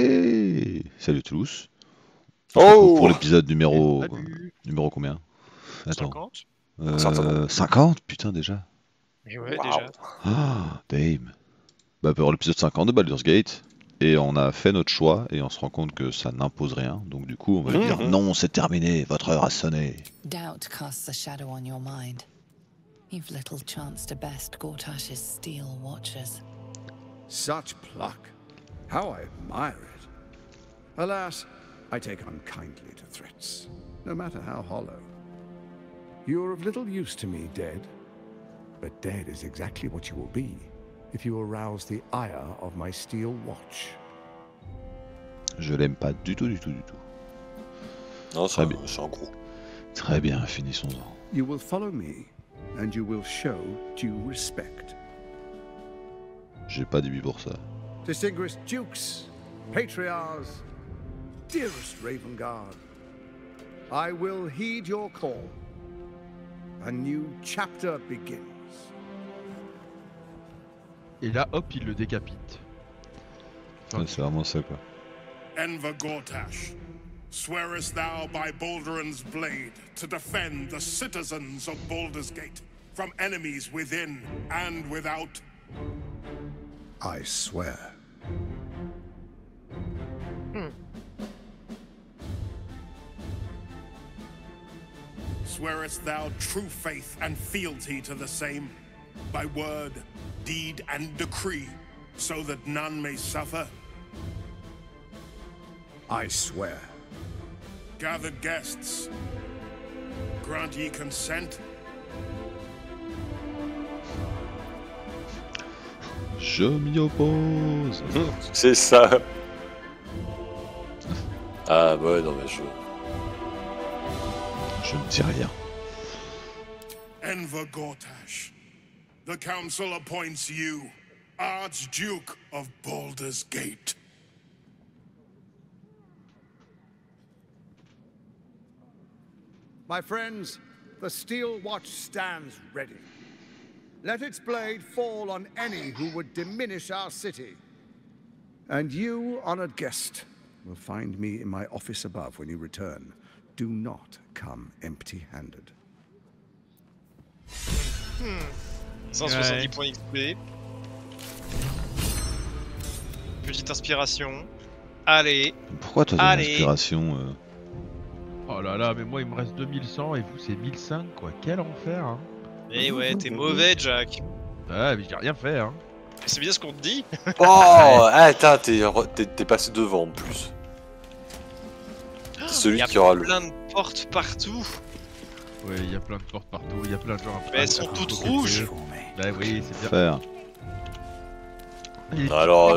Hey, salut Toulouse. Oh, pour l'épisode numéro combien? Attends. 50 50 putain déjà. Et ouais, wow. Déjà. Ah, damn. Bah pour l'épisode 50 de Baldur's Gate. Et on a fait notre choix et on se rend compte que ça n'impose rien. Donc du coup, on va dire non, c'est terminé, votre heure a sonné. Doubt casts a shadow on your mind. You've little chance to best Gortash's Steel Watchers. Such pluck. How I admire it. Alas, I take unkindly to threats, no matter how hollow. You're of little use to me, dead. But dead is exactly what you will be if you arouse the ire of my steel watch. Je l'aime pas du tout, du tout. Non, c'est un gros. Très bien, finissons-en. You will follow me, and you will show due respect. J'ai pas début pour ça. Distinguished dukes, patriarchs, dearest Raven Guard, I will heed your call. A new chapter begins. Et là, hop, il le décapite. Ouais, c'est vraiment ça, quoi. Enver Gortash, swearest thou by Baldurin's blade to defend the citizens of Baldur's Gate from enemies within and without? I swear. Swearest thou true faith and fealty to the same, by word, deed, and decree, so that none may suffer? I swear. Gathered guests, grant ye consent? Je m'y oppose. C'est ça. Ah bah non mais je ne dis rien. Enver Gortash, the council appoints you Archduke of Baldur's Gate. My friends, the Steel Watch stands ready. Let its blade fall on any who would diminish our city. And you, honored guest, will find me in my office above when you return. Do not come empty-handed. 170 points XP. Petite inspiration. Allez. Pourquoi t'as donné l'inspiration Oh là là, mais moi il me reste 2100 et vous c'est 1005 quoi. Quel enfer hein. Eh ouais, t'es mauvais, Jack. Ah, mais j'ai rien fait, hein. C'est bien ce qu'on te dit. Oh, attends, t'es passé devant en plus. Celui qui aura le. Il y a plein de portes partout. Ouais, il y a plein de portes partout, il y a plein de gens. Mais elles sont toutes rouges. Bah oui, c'est bien. Alors,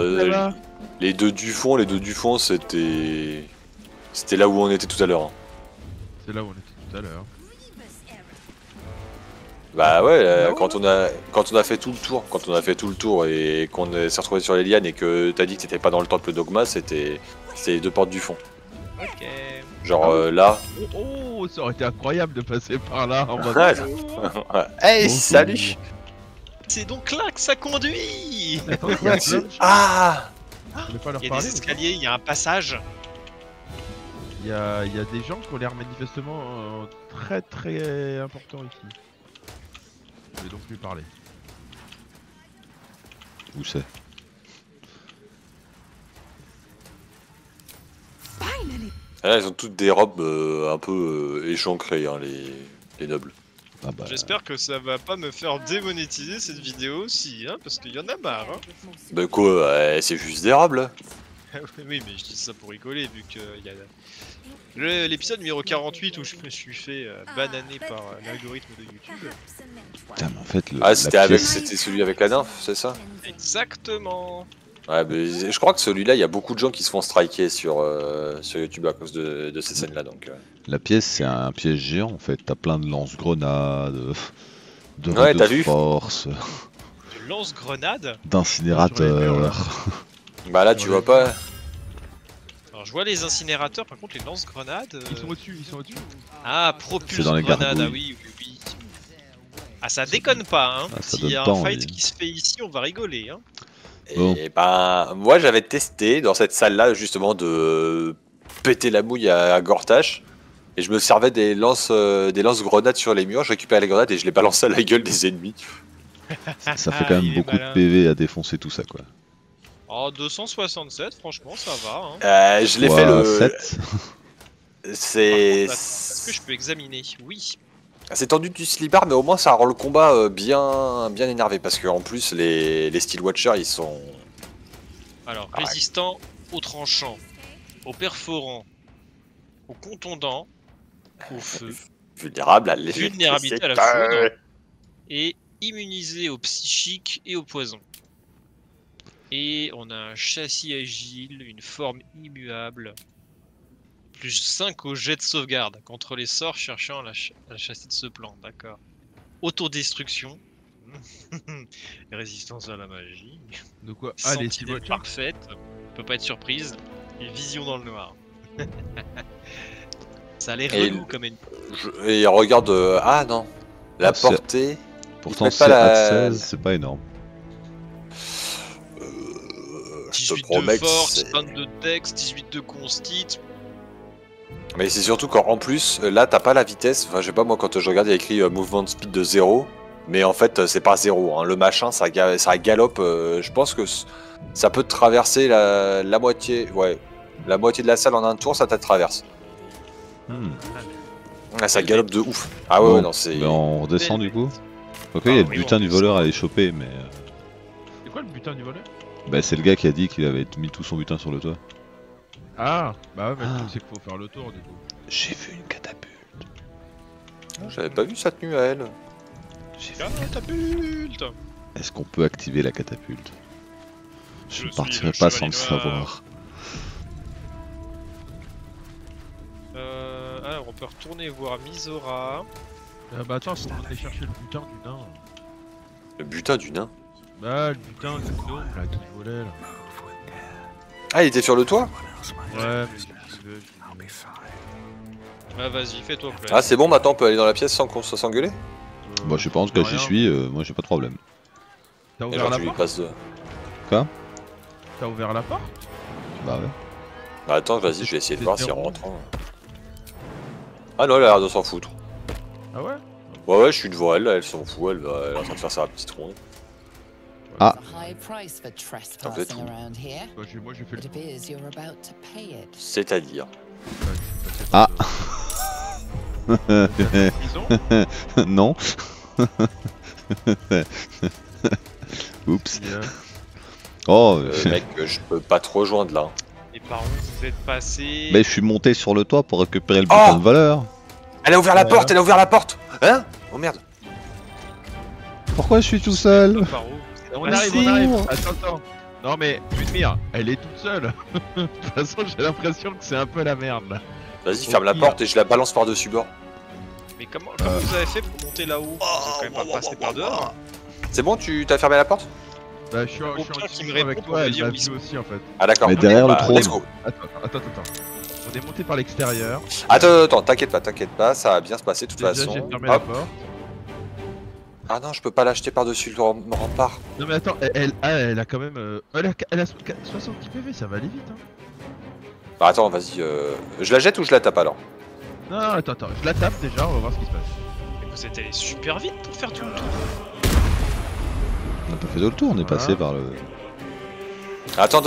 les deux du fond, c'était. C'était là où on était tout à l'heure. C'est là où on était tout à l'heure. Bah ouais, quand on a fait tout le tour, et qu'on s'est retrouvé sur les lianes et que t'as dit que t'étais pas dans le temple dogma, c'était les deux portes du fond. Ok. Genre là. Oh, ça aurait été incroyable de passer par là en mode. Hey, salut. C'est donc là que ça conduit. Ah. Il y a des escaliers, il y a un passage. Il y a des gens qui ont l'air manifestement très très importants ici. Je vais donc lui parler. Où c'est? Là, ils ont toutes des robes un peu échancrées, hein, les nobles. Ah bah... J'espère que ça va pas me faire démonétiser cette vidéo aussi, hein, parce qu'il y en a marre. Hein. Bah quoi, c'est juste des robes là. Oui, mais je dis ça pour rigoler, vu que y a... L'épisode numéro 48 où je me suis fait bananer par l'algorithme de YouTube. Putain, mais en fait, c'était celui avec la nymphe, c'est ça? Exactement. Ouais, mais je crois que celui-là, il y a beaucoup de gens qui se font striker sur YouTube à cause de ces scènes-là. Donc. La pièce, c'est un piège géant en fait. T'as plein de lance-grenades, de force, de lance-grenades, d'incinérateurs. Bah là, tu vois pas. Alors je vois les incinérateurs, par contre les lance-grenades... Ils sont au-dessus, Ah, propulse-grenades, ah oui. Ah ça déconne pas hein, s'il y a un fight qui se fait ici, on va rigoler hein. Bon. Et ben, moi j'avais testé dans cette salle-là justement de péter la mouille à Gortash. Et je me servais des lance-grenades sur les murs, je récupérais les grenades et je les balançais à la gueule des ennemis. Ça fait quand même beaucoup de PV à défoncer tout ça quoi. Oh, 267 franchement ça va. Hein. Je l'ai fait le... 7. C'est... Est-ce que je peux examiner? Oui. C'est tendu du slipard mais au moins ça rend le combat bien énervé parce qu'en plus les Steel Watchers ils sont... Alors, résistants au tranchant, au perforant, au contondant, au feu, vulnérable à vulnérabilité à la foudre, et immunisé au psychique et au poison. Et on a un châssis agile, une forme immuable, plus 5 au jet de sauvegarde, contre les sorts cherchant à la chasser de ce plan, d'accord. Autodestruction, résistance à la magie, de quoi sentinelle parfaite, on peut pas être surprise, et vision dans le noir. Ça a l'air relou comme une... Et regarde... ah non, la portée... Pourtant c'est la... 16, c'est pas énorme. Je te promets que 18 de force, 22 de texte, 18 de constit... Mais c'est surtout qu'en plus, là t'as pas la vitesse, enfin je sais pas moi quand je regarde il y a écrit mouvement de speed de 0, mais en fait c'est pas 0, hein. Le machin ça galope, je pense que ça peut traverser la moitié... Ouais. La moitié de la salle en un tour, ça te traverse. Ah, ça galope de ouf. Ah ouais, bon, ouais non, c'est... Ben on redescend du coup. Ok, il y a le butin du voleur à aller choper, mais... C'est quoi le butin du voleur? Bah c'est le gars qui a dit qu'il avait mis tout son butin sur le toit. Ah, bah ouais, mais c'est qu'il faut faire le tour du coup. J'ai vu une catapulte. Oh, j'avais pas vu sa tenue à elle. J'ai vu une catapulte. Est-ce qu'on peut activer la catapulte? Je ne partirai pas sans le savoir. Alors on peut retourner voir Mizora. Bah attends, c'est pour aller chercher le butin du nain. Le butin du nain? Bah le butin du gnome là qui volait là. Ah il était sur le toit? Ouais mais... Ah vas-y fais-toi plaisir. Ah c'est bon maintenant on peut aller dans la pièce sans qu'on soit s'engueuler? Bah je sais pas, en tout cas j'y suis, moi j'ai pas de problème. T'as ouvert la porte? Quoi? T'as ouvert la porte? Bah ouais. Bah attends vas-y je vais essayer de voir si on rentre. Ah non, elle a l'air de s'en foutre. Ah ouais? Ouais, je suis devant elle, elle s'en fout, elle est en train de faire sa petite ronde. Ah! C'est-à-dire. Ah! Non! Oups! Oh! Mec, je peux pas te rejoindre là. Et par où vous êtes passé? Mais je suis monté sur le toit pour récupérer le butin de valeur. Elle a ouvert la porte, elle a ouvert la porte. Hein? Oh merde. Pourquoi je suis tout seul? On arrive, on arrive. Attends. Non mais, Ludmire, elle est toute seule. De toute façon, j'ai l'impression que c'est un peu la merde là. Vas-y, ferme la porte et je la balance par-dessus bord. Mais comment vous avez fait pour monter là-haut? Vous êtes quand même pas passé par dehors. C'est bon, tu t'as fermé la porte? Bah, je suis en train avec toi, elle m'a vu aussi en fait. Ah d'accord, mais derrière le trône. Attends. On est monté par l'extérieur. Attends, t'inquiète pas, ça va bien se passer de toute façon. Ah non, je peux pas l'acheter par-dessus le rempart. Non mais attends, elle a quand même... Elle a 70 PV, ça va aller vite hein. Bah attends, vas-y, je la jette ou je la tape alors? Non, attends, je la tape déjà, on va voir ce qui se passe. Vous êtes allé super vite pour faire tout le tour. On a pas fait tout le tour, on est passé par le... Attends,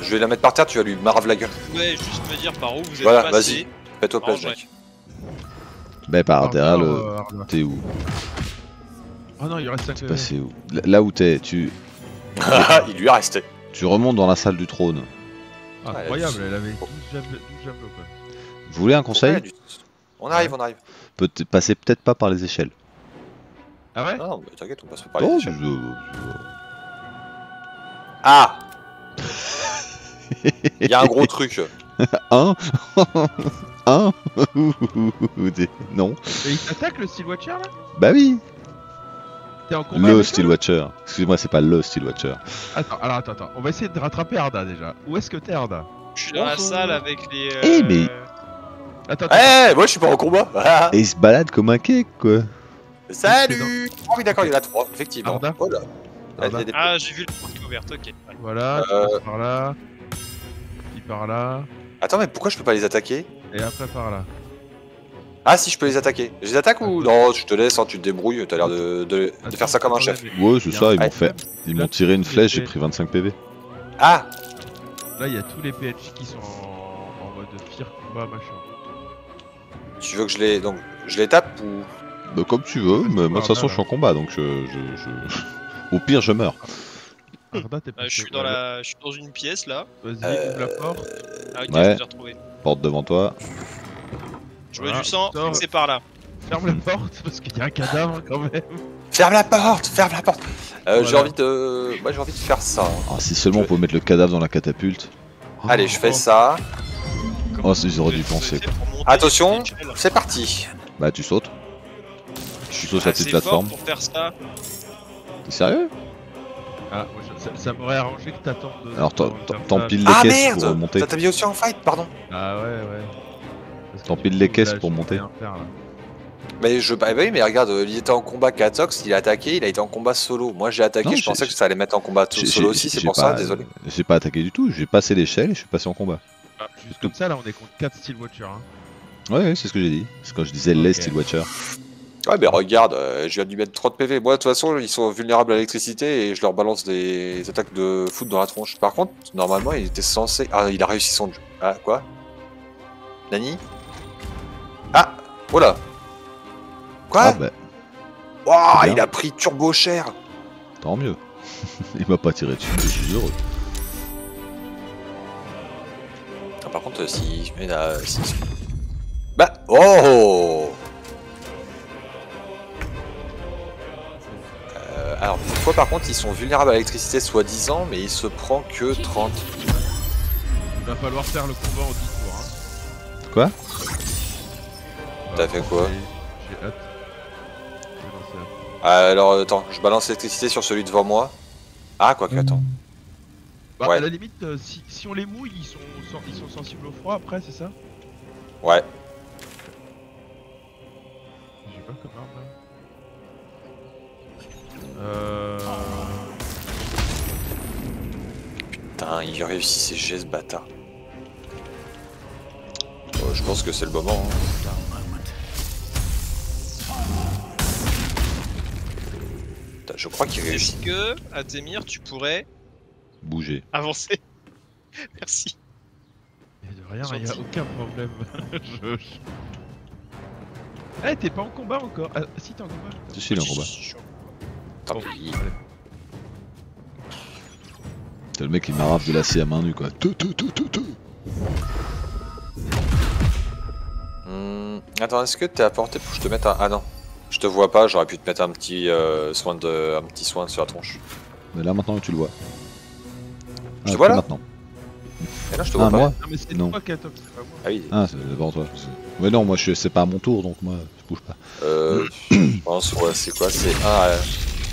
je vais la mettre par terre, tu vas lui marave la gueule. Ouais, juste me dire par où vous êtes passé. Voilà, vas-y, fais-toi plaisir mec. Mais par derrière le... T'es où? Oh non, il reste un... T'es passé où? Là où t'es, tu... Il lui est resté. Tu remontes dans la salle du trône. Incroyable, elle avait 12 javelots quoi. Vous voulez un conseil? On arrive. Passez peut-être pas par les échelles. Ah ouais? Non, mais t'inquiète, on passe pas par les échelles. Ah! Il y a un gros truc. Hein? Non. Et il t'attaque le Steel Watcher là? Bah oui! T'es en combat? Le Steel Watcher. Excuse-moi, c'est pas le Steel Watcher. Attends. On va essayer de rattraper Arda déjà. Où est-ce que t'es Arda? Je suis dans la salle avec les. Mais. Attends. Moi je suis pas en combat! Et il se balade comme un cake quoi! Salut! Oh oui d'accord, il y en a 3, effectivement. Arda. Oh là. Ah, j'ai vu le porte ouverte, ok. Ouais. Voilà, par là. Qui par là. Attends, mais pourquoi je peux pas les attaquer? Et après par là. Ah si, je peux les attaquer. Je les attaque ou non? Je te laisse, hein, tu te débrouilles, t'as l'air de faire ça comme un chef. Ouais, c'est ça, ils m'ont fait. Ils m'ont tiré une flèche, j'ai pris 25 PV. Ah! Là, il y a tous les PNJ qui sont en mode fire combat, machin. Tu veux que je les. Donc, je les tape ou. Bah, comme tu veux, mais moi de toute façon, je suis en combat, donc au pire, je meurs. Arda, t'es pas je suis dans une pièce là. Vas-y, ouvre la porte. Ah, ok, je l'ai retrouvé. Porte devant toi. Je vois du sang, c'est par là. Ferme la porte, parce qu'il y a un cadavre quand même. Ferme la porte, ferme la porte. Voilà. J'ai envie de. Moi j'ai envie de faire ça. Ah, si seulement on pouvait mettre le cadavre dans la catapulte. Oh, allez, je fais ça. Comment ils auraient dû penser. Attention, c'est parti. Bah, tu sautes. Tu sautes sur la petite plateforme. Pour faire ça. T'es sérieux? Ah, ça m'aurait arrangé que t'attendes. Alors, t'empiles les caisses pour remonter. T'as mis aussi en fight, pardon. Ah, ouais. T'empiles les caisses pour monter. Mais bah oui, mais regarde, il était en combat Khat0x, il a attaqué, il a été en combat solo. Moi j'ai attaqué, non, je pensais que ça allait mettre en combat solo aussi, c'est pour ça, désolé. J'ai pas attaqué du tout, j'ai passé l'échelle et je suis passé en combat. Ah, juste comme ça, là on est contre 4 Steel Watchers. Hein. Ouais, c'est ce que j'ai dit, c'est quand je disais les Steel Watchers. Ouais, mais regarde, je viens de lui mettre 30 PV. Moi de toute façon, ils sont vulnérables à l'électricité et je leur balance des attaques de foot dans la tronche. Par contre, normalement, il était censé. Ah, il a réussi son jeu. Ah, quoi? Nani? Ah, voilà. Quoi? Ah bah. Wow, il a pris turbo cher. Tant mieux. Il m'a pas tiré dessus, je suis heureux. Ah, par contre, si je mets là. Si... Bah. Oh alors, cette fois par contre, ils sont vulnérables à l'électricité soi-disant, mais il se prend que 30. Il va falloir faire le combat en 10 tours. Hein. Quoi? T'as fait quoi? J'ai hâte. Alors attends, je balance l'électricité sur celui devant moi. Ah quoi que attends. Bah à la limite, si on les mouille, ils sont sensibles au froid après, c'est ça? Ouais. J'ai pas comme arme là. Putain, il réussit ses gestes bâtard. Je pense que c'est le moment. Hein. Je crois qu'il réussit. Est-ce que, Adzemir, tu pourrais... bouger. Avancer. Merci. Mais de rien, il n'y a aucun problème. Eh, hey, t'es pas en combat encore? Ah, si, t'es en combat. Si, si, il est en combat. Tant pis. T'as le mec qui m'arrape de la C à main nue, quoi. Attends, est-ce que t'es à portée pour que je te mette un... Ah non. Je te vois pas, j'aurais pu te mettre un petit, soin sur la tronche. Mais là maintenant tu le vois. Je te vois là maintenant. Et là je te vois pas. Moi non mais c'est toi Khat0x, c'est pas moi. Ah oui. Ah c'est devant toi. Mais non moi c'est pas à mon tour donc moi je bouge pas. Je pense ouais c'est quoi c'est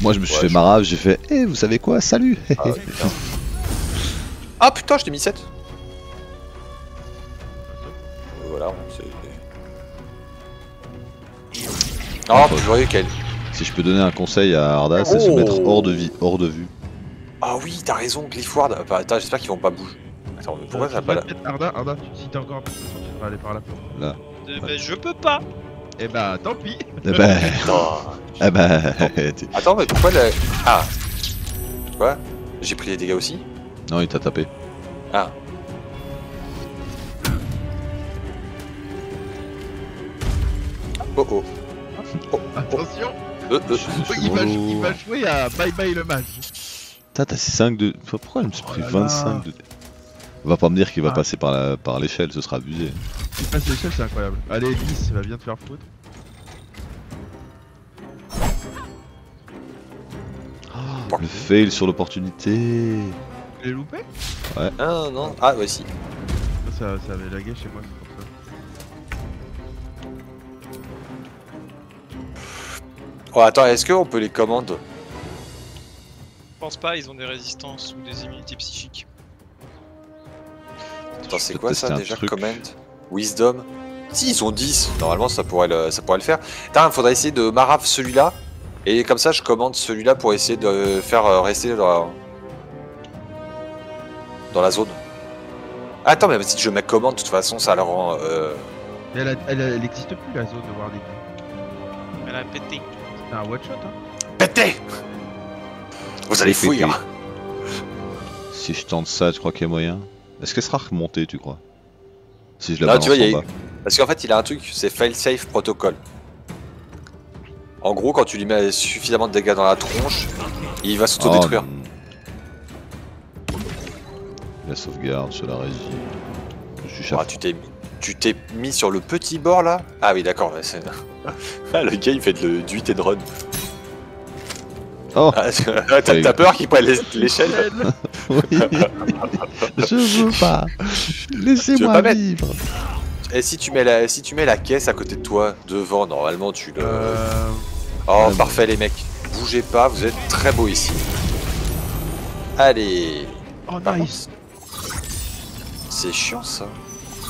moi je me suis fait marave, j'ai fait eh vous savez quoi salut. Ah putain. Ah putain je t'ai mis 7. Voilà c'est... Oh, purée, quel... Si je peux donner un conseil à Arda, c'est se mettre hors de vue. Ah oui, t'as raison, Glyph Ward. Attends, j'espère qu'ils vont pas bouger. Attends, pourquoi ça va pas là? Arda, si t'es encore un peu de façon, tu vas aller par la porte. Là. Mais je peux pas. Eh bah, tant pis. Eh bah. Eh bah. Attends, mais pourquoi la. Ah. Quoi? J'ai pris les dégâts aussi? Non, il t'a tapé. Ah. Oh oh. Oh, attention! Il va jouer à bye bye le match! Putain, t'as 5 de. Pourquoi il me suis pris 25 de. On va pas me dire qu'il va passer par l'échelle, ce sera abusé. Il passe l'échelle, c'est incroyable. Allez, 10, ça va bien te faire foutre. Oh, le fail sur l'opportunité! Tu l'as loupé? Ouais. Ah non, ah ouais, si. Ça avait lagué chez moi. Oh attends, est-ce qu'on peut les commander? Je pense pas, ils ont des résistances ou des immunités psychiques. Attends, c'est quoi ça déjà? Comment? Wisdom? Si, ils ont 10, normalement ça pourrait le faire. Putain, faudrait essayer de marave celui-là Et comme ça, je commande celui-là pour essayer de faire rester dans la zone. Attends, mais si je me commande, de toute façon, ça la rend... Elle n'existe plus, la zone de Warlit. Elle a pété. C'est un one-shot, hein. Pété. Vous allez fouiller. Si je tente ça, tu crois qu'il y a moyen? Est-ce qu'elle sera remontée, tu crois? Si je la balance en bas. Parce qu'en fait, il a un truc, c'est fail-safe protocol. En gros, quand tu lui mets suffisamment de dégâts dans la tronche, il va s'auto-détruire. Oh, la sauvegarde, je la résine. Ah, tu t'es mis sur le petit bord là? Ah oui, d'accord, c'est... Ah, le gars il fait du 8 et de run. Oh. Ah, t'as peur qu'il prenne l'échelle? Oui. Je veux pas. Laissez-moi vivre. Et si tu mets la caisse à côté de toi, devant, normalement tu le... Oh, ouais, parfait, les mecs. Bougez pas, vous êtes très beaux ici. Allez. Oh, nice. C'est chiant, ça.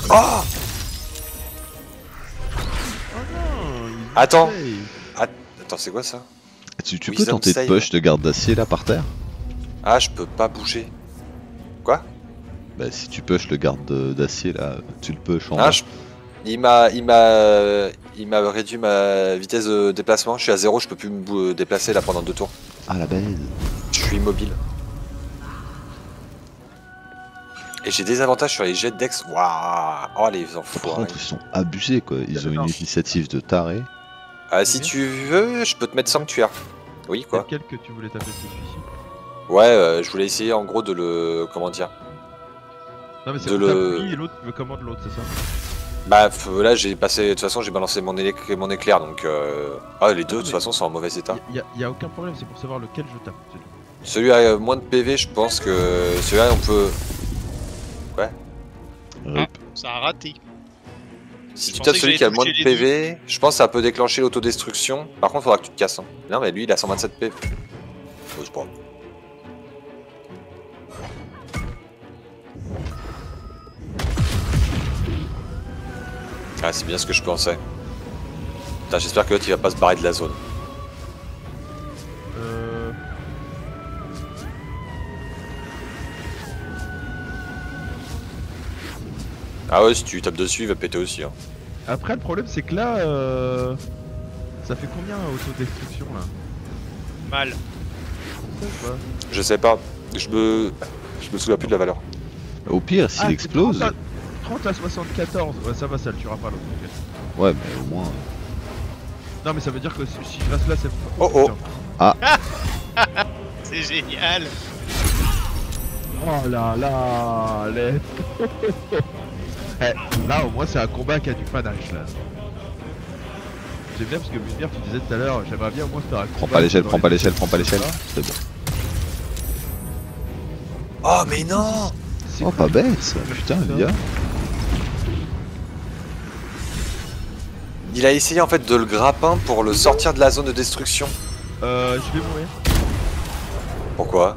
Oh, non, attends. Attends, c'est quoi, ça? Tu peux tenter de push de garde d'acier, là, par terre? Ah, je peux pas bouger. Quoi? Bah si tu push le garde d'acier là, tu le push en bas. Il m'a réduit ma vitesse de déplacement, je suis à 0, je peux plus me déplacer là pendant 2 tours. Ah la belle. Je suis immobile. Et j'ai des avantages sur les jets d'ex. Waouh. Oh les enfoirés. Par contre ils sont abusés quoi, ils ont une initiative de taré. Ah si tu veux, je peux te mettre sanctuaire. Oui quoi. Quel que tu voulais taper celui-ci? Ouais, je voulais essayer en gros de le... comment dire? Non mais c'est lui et l'autre, tu me commandes l'autre, c'est ça? Bah là j'ai passé, de toute façon j'ai balancé mon éclair donc... Ah les deux de toute façon sont en mauvais état. Y a aucun problème, c'est pour savoir lequel je tape. Celui à moins de PV je pense que... Celui-là on peut... Ouais. Ah, ça a raté. Si tu tapes celui qui a moins de PV, je pense que ça peut déclencher l'autodestruction. Par contre faudra que tu te casses. Hein. Non mais lui il a 127 PV. Oh, c'est pas grave. Ah, c'est bien ce que je pensais. Putain, j'espère que l'autre il va pas se barrer de la zone. Ah ouais, si tu tapes dessus, il va péter aussi. Hein. Après, le problème c'est que là... Ça fait combien autodestruction là? Mal. Je sais pas. Je me souviens plus de la valeur. Au pire, s'il explose... 30 à 74, ouais, ça va, ça le tuera pas l'autre. Okay. Ouais, mais au moins. Non, mais ça veut dire que si je reste là, c'est. Oh oh! Ah! C'est génial! Oh là là! Les... Eh, là, au moins, c'est un combat qui a du panache là. J'aime bien parce que Adzemir, tu disais tout à l'heure, j'aimerais bien au moins faire un combat. Prends pas l'échelle, prends pas l'échelle, prends pas l'échelle. C'est bon. Oh, mais non! Oh, pas bête ça! Putain, le gars! Il a essayé en fait de le grappin pour le sortir de la zone de destruction. Je vais mourir. Pourquoi?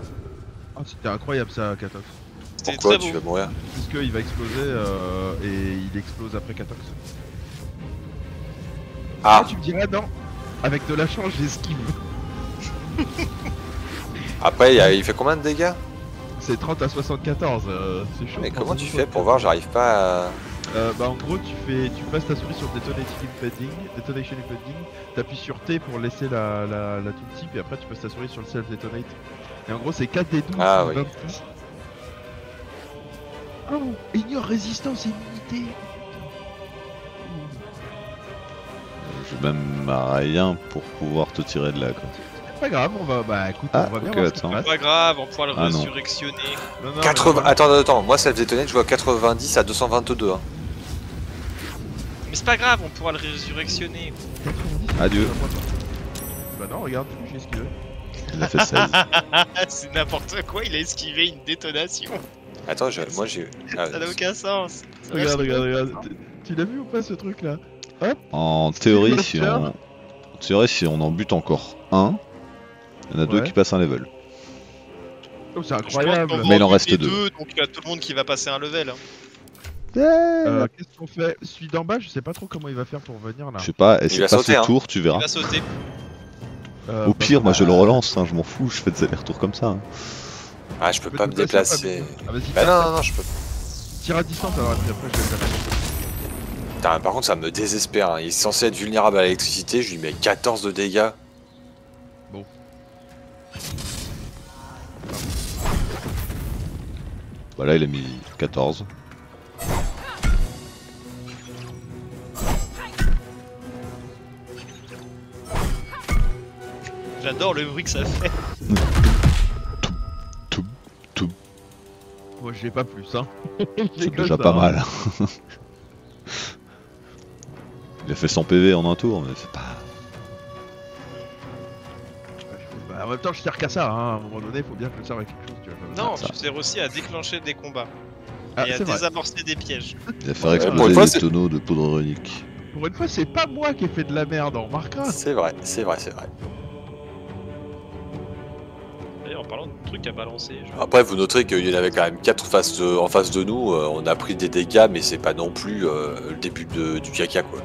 Oh, c'était incroyable ça, Khat0x. Pourquoi tu vas mourir? Parce qu'il va exploser et il explose après Khat0x. Ah, tu me dirais non? Avec de la chance, j'esquive. Après, il fait combien de dégâts? C'est 30 à 74, c'est chaud. Mais comment tu fais pour voir? J'arrive pas à... bah en gros tu passes ta souris sur Detonation Impending, t'appuies sur T pour laisser la tooltip et après tu passes ta souris sur le self detonate. Et en gros c'est 4 des 12. Ah oui. 26. Oh, ignore résistance et immunité. J'ai même rien pour pouvoir te tirer de là quoi. Pas grave, on va, bah écoute, on va bien voir ce qui se passe. Pas grave, on pourra le résurrectionner. Non. Non, 80... Attends, moi ça me détonnait, je vois 90 à 222. Hein. Mais c'est pas grave, on pourra le résurrectionner. Adieu. Bah non, regarde, j'ai esquivé. Il a fait 16. C'est n'importe quoi, il a esquivé une détonation. Attends, moi j'ai... Ça n'a aucun sens. Regarde. Tu l'as vu ou pas ce truc là? Hop. En théorie, si on en bute encore un... Il y en a 2 qui passent un level. Oh, c'est incroyable! Mais il en reste 2. Donc il y a tout le monde qui va passer un level. Hein. Qu'est-ce qu'on fait? Celui d'en bas, je sais pas trop comment il va faire pour venir là. Je sais pas, essaye de passer le tour, tu verras. Il va sauter. Au pire, moi je le relance, hein, je m'en fous, je fais des allers-retours comme ça. Hein. Ah, je peux pas me déplacer. Ah, bah non, je peux pas. Tire à distance alors, et puis après je vais le faire. Putain, par contre, ça me désespère. Hein. Il est censé être vulnérable à l'électricité, je lui mets 14 de dégâts. Bon. Voilà, il a mis 14. J'adore le bruit que ça fait. Moi j'ai pas plus hein. C'est déjà pas mal. Il a fait 100 PV en un tour mais c'est pas... Bah, en même temps je tire qu'à ça hein, à un moment donné faut bien que je serve à quelque chose. Tu vois, non tu sers aussi à déclencher des combats. Ah, et à désamorcer des pièges. Il a fait exploser des tonneaux de poudre runique. Pour une fois c'est pas moi qui ai fait de la merde, on remarquera. C'est vrai, c'est vrai, c'est vrai. En parlant de trucs à balancer. Je... Après, vous noterez qu'il y en avait quand même 4 en face de nous. On a pris des dégâts, mais c'est pas non plus le début du caca quoi.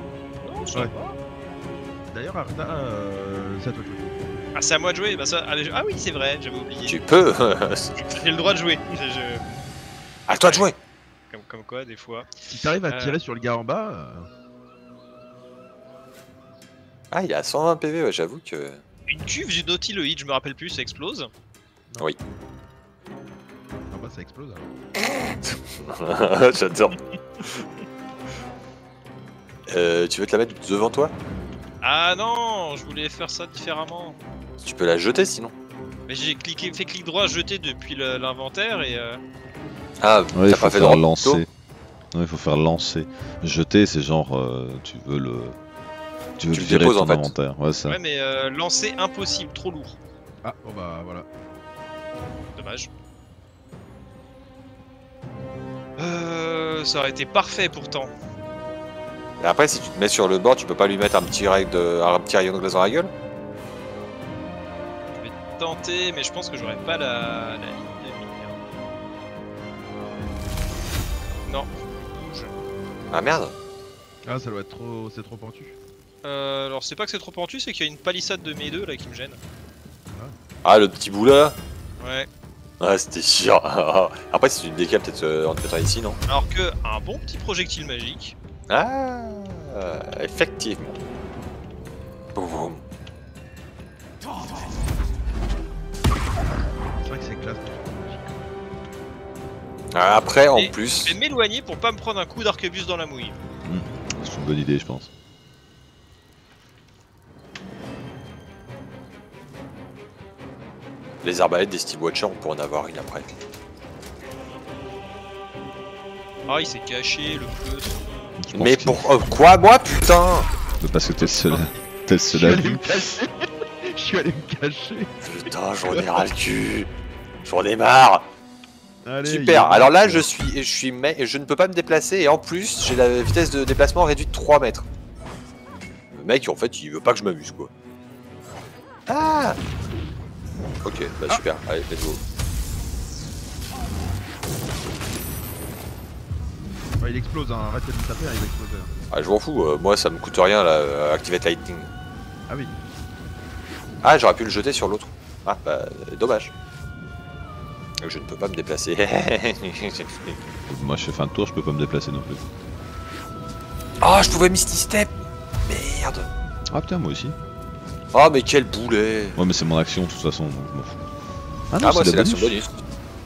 Non, ça va. D'ailleurs, Arda, c'est à toi de jouer. Ah, c'est à moi de jouer bah, ça... Allez, ah oui, c'est vrai, j'avais oublié. Tu peux. J'ai le droit de jouer. À toi de jouer. Comme quoi, des fois. Si t'arrives à tirer sur le gars en bas. Ah, il est à 120 PV, ouais, j'avoue que. Une cuve, j'ai noté le hit, je me rappelle plus, ça explose. Non. Oui. Ah bah ça explose alors. J'adore. Tu veux te la mettre devant toi? Ah non, je voulais faire ça différemment. Tu peux la jeter sinon. Mais j'ai cliqué, fait clic droit, jeter depuis l'inventaire et... Ah, ouais, t'as pas fait de lancer. Non, il faut faire lancer. Jeter, c'est genre, tu veux le... Tu déposes en fait. Ouais, ça. Ouais mais lancer impossible, trop lourd. Ah bon bah voilà. Dommage. Ça aurait été parfait pourtant. Et après si tu te mets sur le bord, tu peux pas lui mettre un petit rayon de glace dans la gueule? Je vais tenter mais je pense que j'aurais pas la ligne de mine. Non, bouge. Ah merde. Ah ça doit être trop. C'est trop pentu. Alors c'est pas que c'est trop pentu, c'est qu'il y a une palissade de mes deux là qui me gêne. Ah le petit bout là. Ouais. Ah c'était chiant. Après c'est une décale peut-être en te mettant ici non. Alors que un bon petit projectile magique. Ah effectivement. Boum boum. C'est vrai que c'est classe. Après en plus. Je vais m'éloigner pour pas me prendre un coup d'arquebus dans la mouille. C'est une bonne idée je pense. Les arbalètes des Steel Watchers, on pourrait en avoir une après. Ah, il s'est caché le pleutre. Mais pour quoi, moi putain? Parce que t'es le seul à vue. Je suis allé me cacher. Putain, j'en ai ras le cul. J'en ai marre. Allez, super, alors là je ne peux pas me déplacer et en plus j'ai la vitesse de déplacement réduite de 3 mètres. Le mec en fait il veut pas que je m'amuse quoi. Ah. Ok, bah super, allez, let's go. Bah, il explose, hein. Arrête de taper, il va exploser. Ah, je m'en fous, moi ça me coûte rien là, Activate Lightning. Ah oui. Ah, j'aurais pu le jeter sur l'autre. Ah, bah, dommage. Je ne peux pas me déplacer. Moi je fais fin de tour, je peux pas me déplacer non plus. Ah, oh, je pouvais Misty Step. Merde. Ah, putain, moi aussi. Ah mais quel boulet! Ouais mais c'est mon action de toute façon, donc je m'en fous. Ah non, moi c'est l'action bonus.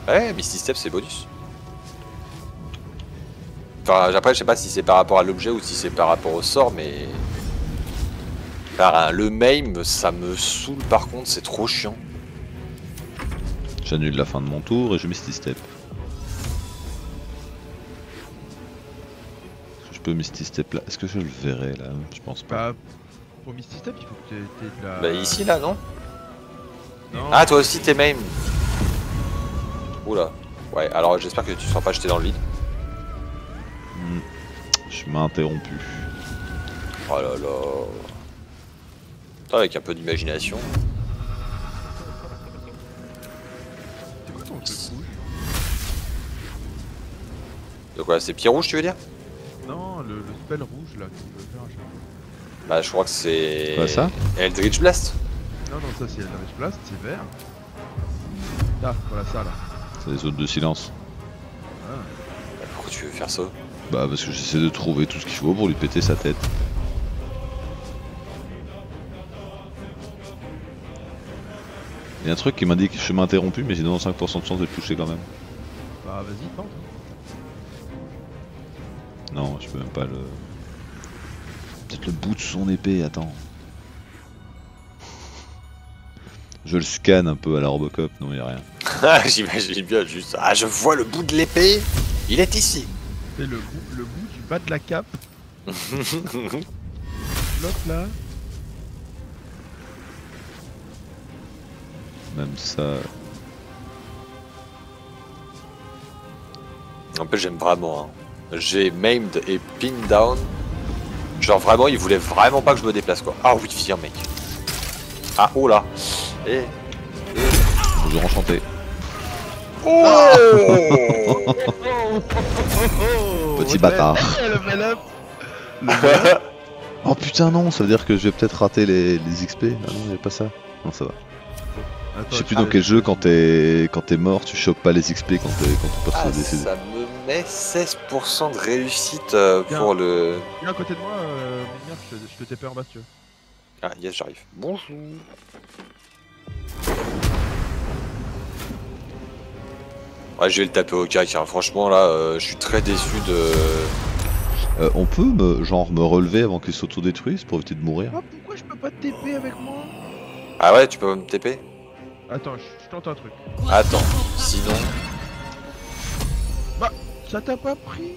Ouais, Misty Step c'est bonus. Enfin après je sais pas si c'est par rapport à l'objet ou si c'est par rapport au sort mais... Enfin, le maim ça me saoule par contre, c'est trop chiant. J'annule la fin de mon tour et je Misty Step. Est-ce que je peux Misty Step là? Est-ce que je le verrai là? Je pense pas. Pour Misty Step, il faut que t'aies de la... Bah ici là non, non. Ah toi aussi t'es même. Oula. Ouais alors j'espère que tu ne seras pas jeté dans le vide. Je m'ai interrompu. Oh là là. Avec un peu d'imagination. C'est quoi ton truc rouge? De quoi? C'est pied rouge tu veux dire? Non le spell rouge là que tu veux faire. Bah je crois que c'est Eldritch Blast. Non, non, ça c'est Eldritch Blast, c'est vert. Là, voilà ça là. C'est les zones de silence. Ah. Bah, pourquoi tu veux faire ça? Bah parce que j'essaie de trouver tout ce qu'il faut pour lui péter sa tête. Il y a un truc qui m'a dit que je m'interrompu, mais j'ai 95% de chance de toucher quand même. Bah vas-y, tente. Non, je peux même pas le... Peut-être le bout de son épée, attends. Je le scanne un peu à la Robocop, non y'a rien. Ah j'imagine bien juste... Ah je vois le bout de l'épée, il est ici. C'est le bout du bas de la cape. L'autre là. Même ça... En plus j'aime vraiment, hein. J'ai maimed et pinned down. Genre vraiment, il voulait vraiment pas que je me déplace quoi. Ah oui, viens mec. Ah, oh là. Et... Vous aurez enchanté. Oh, petit bâtard. Oh putain non, ça veut dire que je vais peut-être rater les XP. Ah non, j'ai pas ça. Non, ça va. Attends, je sais plus dans quel jeu, quand t'es mort, tu chopes pas les XP quand ton perso est décédé. Ça me met 16% de réussite pour le... Viens à côté de moi, Mignac, je te TP en bas si tu veux. Ah yes, j'arrive. Bonjour. Ouais, je vais le taper au cac, hein. Franchement là, je suis très déçu de... on peut me relever avant qu'il s'autodétruise pour éviter de mourir. Ah, pourquoi je peux pas te TP avec moi? Ah ouais, tu peux me TP? Attends, je tente un truc. Attends, sinon... Bah, ça t'a pas pris?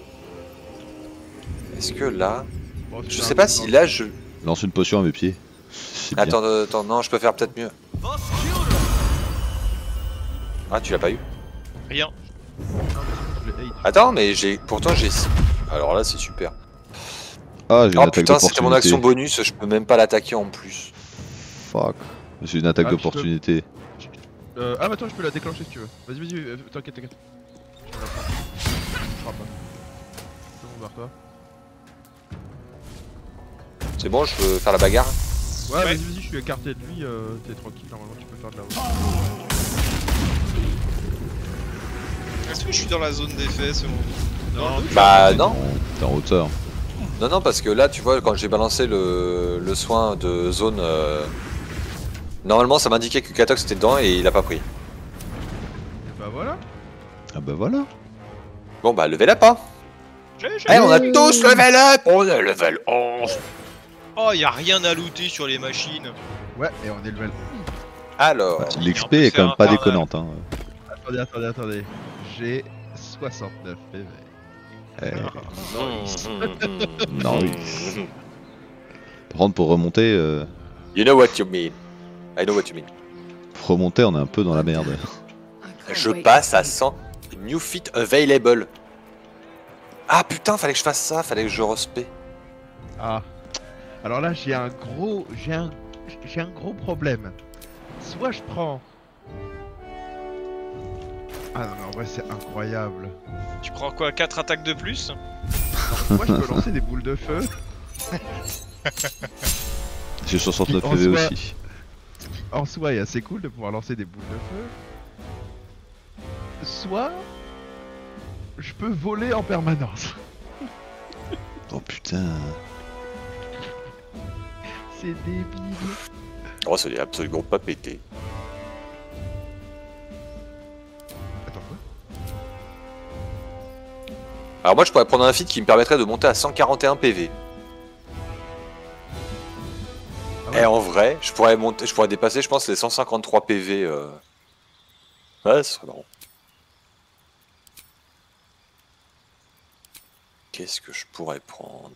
Est-ce que là... Bon, je sais pas si là je... Lance une potion à mes pieds. Attends, attends, non, je peux faire peut-être mieux. Ah, tu l'as pas eu? Rien. Attends, mais j'ai... Pourtant j'ai... Alors là, c'est super. Ah, j'ai une attaque d'opportunité. Oh putain, c'était mon action bonus, je peux même pas l'attaquer en plus. Fuck. J'ai une attaque d'opportunité. Ah mais attends, je peux la déclencher si tu veux. Vas-y, vas-y, t'inquiète, t'inquiète. Je te la prends. Je frappe pas. C'est bon, vers toi. C'est bon, je peux faire la bagarre. Ouais, ouais. Vas-y, vas-y, je suis écarté de lui, t'es tranquille, normalement tu peux faire de la haute. Est-ce que je suis dans la zone d'effet, c'est bon? Non, bah non. T'es en hauteur. Non, non, parce que là, tu vois, quand j'ai balancé le soin de zone... Normalement ça m'indiquait que Khat0x était dedans et il a pas pris. Et bah voilà. Ah bah voilà. Bon bah level up hein. Eh, on a tous level up. On est level 11. Oh y'a rien à looter sur les machines. Ouais et on est level. Alors... L'XP est quand même pas déconnante hein. Attendez, attendez, attendez. J'ai 69 PV. Non. Par contre pour remonter... You know what you mean. I know what you mean. Pour remonter, on est un peu dans la merde. Je passe à 100 new fit available. Ah putain, fallait que je fasse ça, fallait que je respect. Ah. Alors là, j'ai un gros problème. Soit je prends. Ah non, mais en vrai, c'est incroyable. Tu prends quoi, 4 attaques de plus? Non, moi, je peux lancer des boules de feu. J'ai 69 PV aussi. En soi, c'est assez cool de pouvoir lancer des boules de feu. Soit... Je peux voler en permanence. Oh putain... C'est débile. Oh, ça n'est absolument pas pété. Attends, quoi? Alors moi, je pourrais prendre un feat qui me permettrait de monter à 141 PV. Et en vrai, je pourrais dépasser, je pense, les 153 PV. Ouais, ce serait marrant. Qu'est-ce que je pourrais prendre?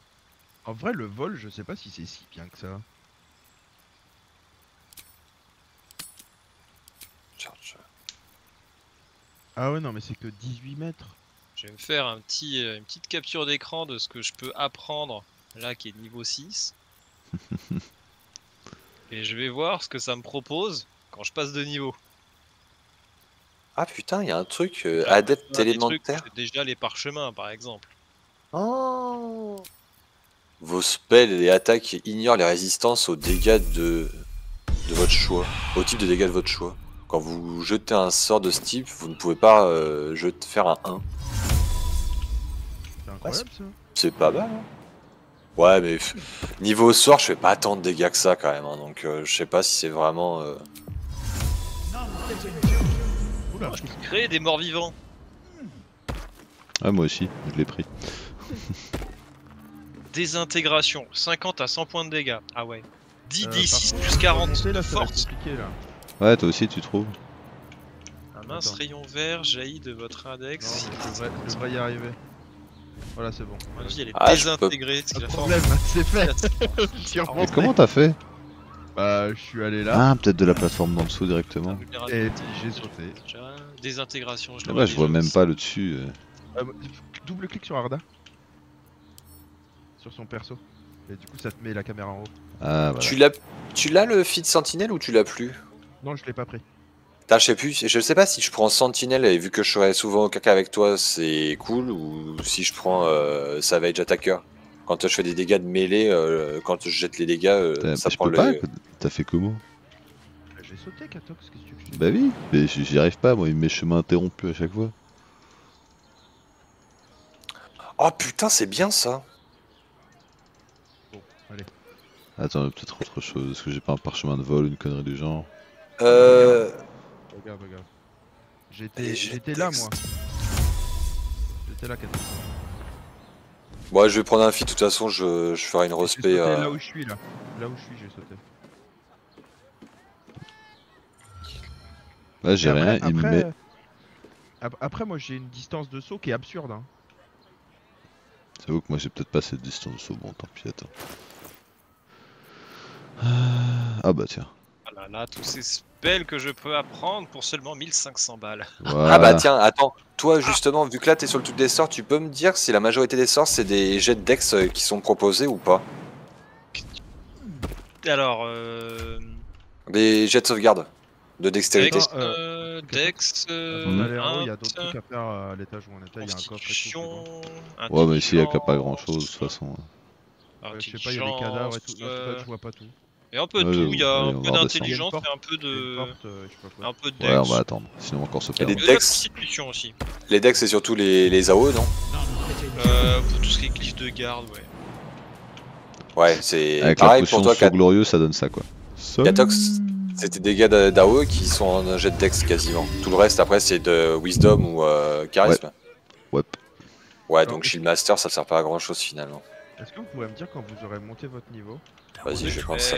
En vrai, le vol, je sais pas si c'est si bien que ça. Ah ouais, non, mais c'est que 18 mètres. Je vais me faire une petite capture d'écran de ce que je peux apprendre, là, qui est niveau 6. Et je vais voir ce que ça me propose quand je passe de niveau. Ah putain, il y a un truc, adepte élémentaire. Déjà les parchemins par exemple. Oh. Vos spells et attaques ignorent les résistances aux dégâts de... de votre choix, au type de dégâts de votre choix. Quand vous jetez un sort de ce type, vous ne pouvez pas faire un 1. C'est incroyable ça. C'est pas mal. Hein. Ouais, mais niveau sort, je fais pas tant de dégâts que ça quand même. Hein, donc je sais pas si c'est vraiment. Oula, je peux créer des morts vivants. Ah, moi aussi, je l'ai pris. Désintégration, 50 à 100 points de dégâts. Ah ouais. 10, 10, plus 40 de force. Ouais, toi aussi, tu trouves. Un mince rayon vert jaillit de votre index. Je devrais y arriver. Voilà, c'est bon. Moi, elle est désintégrée. C'est le problème, c'est fait. Mais comment t'as fait? Bah, je suis allé là. Ah, peut-être de la plateforme d'en dessous directement. Et j'ai sauté. Désintégration, je vois. Je vois même pas le dessus. Double clic sur Arda. Sur son perso. Et du coup, ça te met la caméra en haut. Ah, voilà. Tu l'as le feed sentinelle ou tu l'as plus? Non, je l'ai pas pris. Putain, je sais plus. Je sais pas si je prends sentinelle et vu que je serai souvent au caca avec toi, c'est cool, ou si je prends savage attacker. Quand je fais des dégâts de mêlée, quand je jette les dégâts, ça prend le. T'as fait comment? J'ai sauté, Khat0x, qu'est-ce que tu veux que je... Bah oui, mais j'y arrive pas, moi, mes chemins interrompus à chaque fois. Oh putain, c'est bien ça. Bon, allez. Attends, peut-être autre chose. Est-ce que j'ai pas un parchemin de vol, une connerie du genre? Regarde, regarde. J'étais là, moi. J'étais là, Khat0x. Bon, je vais prendre un feat, de toute façon, je ferai une respect. Là où je suis, là. Là où je suis, j'ai sauté. Là, j'ai rien, il me met. Après, moi, j'ai une distance de saut qui est absurde. Hein. C'est vrai que moi, j'ai peut-être pas cette distance de saut. Bon, tant pis, attends. Ah bah, tiens. Ah là, tous ces spells que je peux apprendre pour seulement 1500 balles. Voilà. Ah bah tiens, attends, toi justement, vu que là t'es sur le truc des sorts, tu peux me dire si la majorité des sorts c'est des jets de dex qui sont proposés ou pas? Alors des jets de sauvegarde, de dextérité. Dex, il y a d'autres trucs à faire à l'étage où on était, il y a un coffre et tout. Ouais mais ici il n'y a pas grand chose de toute façon. Je sais pas, il y a des cadavres et tout, je vois pas tout. Et un peu de tout, il y a un peu d'intelligence et un peu de. Un peu de dex. Ouais, on va attendre, sinon encore se perd. Les dex, c'est surtout les AO, non? Pour tout ce qui est glyphes de garde, ouais. Ouais, c'est. Avec pareil la potion pour toi, glorieux, ça donne ça quoi. Khat0x, c'est tes dégâts d'AO qui sont en jet de dex quasiment. Tout le reste après, c'est de wisdom ou charisme. Ouais. Ouais, donc shield master, ça sert pas à grand chose finalement. Est-ce que vous pouvez me dire quand vous aurez monté votre niveau? Vas-y, je pense ça.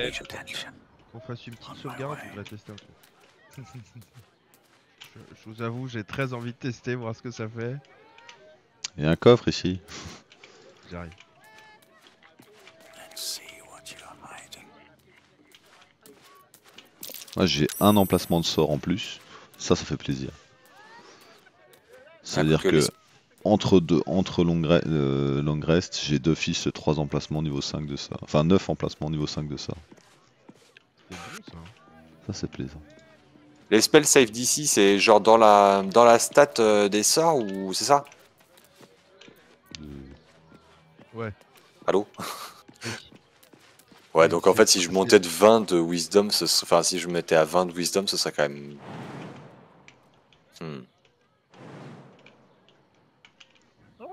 Qu'on fasse une petite sauvegarde, je voudrais tester un truc. Je vous avoue, j'ai très envie de tester, voir ce que ça fait. Il y a un coffre ici. J'arrive. Moi j'ai un emplacement de sort en plus. Ça, ça fait plaisir. C'est-à-dire que... Entre long rest, j'ai d'office 3 emplacements niveau 5 de ça. Enfin 9 emplacements niveau 5 de ça. C'est beau, ça. Ça c'est plaisant. Les spells save d'ici, c'est genre dans la stat des sorts ou c'est ça? Ouais. Allô? Ouais, donc en fait si je montais de 20 de wisdom, enfin si je mettais à 20 de wisdom, ce serait quand même...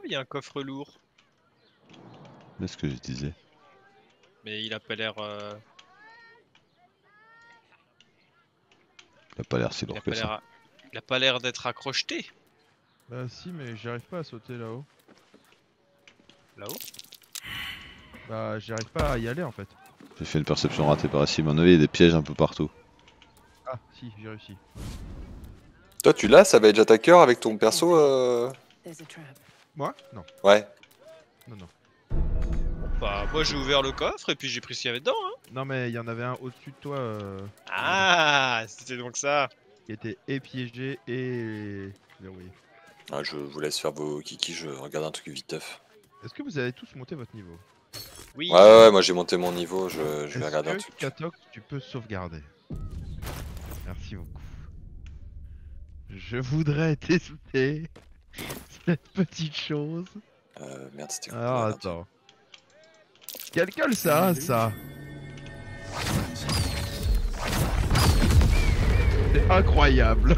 Il y a un coffre lourd. C'est ce que je disais. Mais il a pas l'air. Il a pas l'air si lourd que ça. Il a pas l'air d'être accrocheté. Bah si, mais j'arrive pas à sauter là-haut. Là-haut? Bah j'arrive pas à y aller en fait. J'ai fait une perception ratée par ici, mais à mon avis il y a des pièges un peu partout. Ah si, j'ai réussi. Toi tu l'as, ça va être attaqueur avec ton perso Moi? Non. Ouais. Non, non. Bah, moi j'ai ouvert le coffre et puis j'ai pris ce qu'il y avait dedans, hein. Non, mais il y en avait un au-dessus de toi. Ah, c'était donc ça. Qui était et piégé et. Oui. Ah, je vous laisse faire vos kiki, je regarde un truc vite. Est-ce que vous avez tous monté votre niveau? Oui. Ouais, ouais, moi j'ai monté mon niveau, je vais regarder un truc. Khat0x, tu peux sauvegarder. Merci beaucoup. Je voudrais tester. Cette petite chose. Merde, c'était quoi? Ah, attends. Calcule ça, ça. C'est incroyable.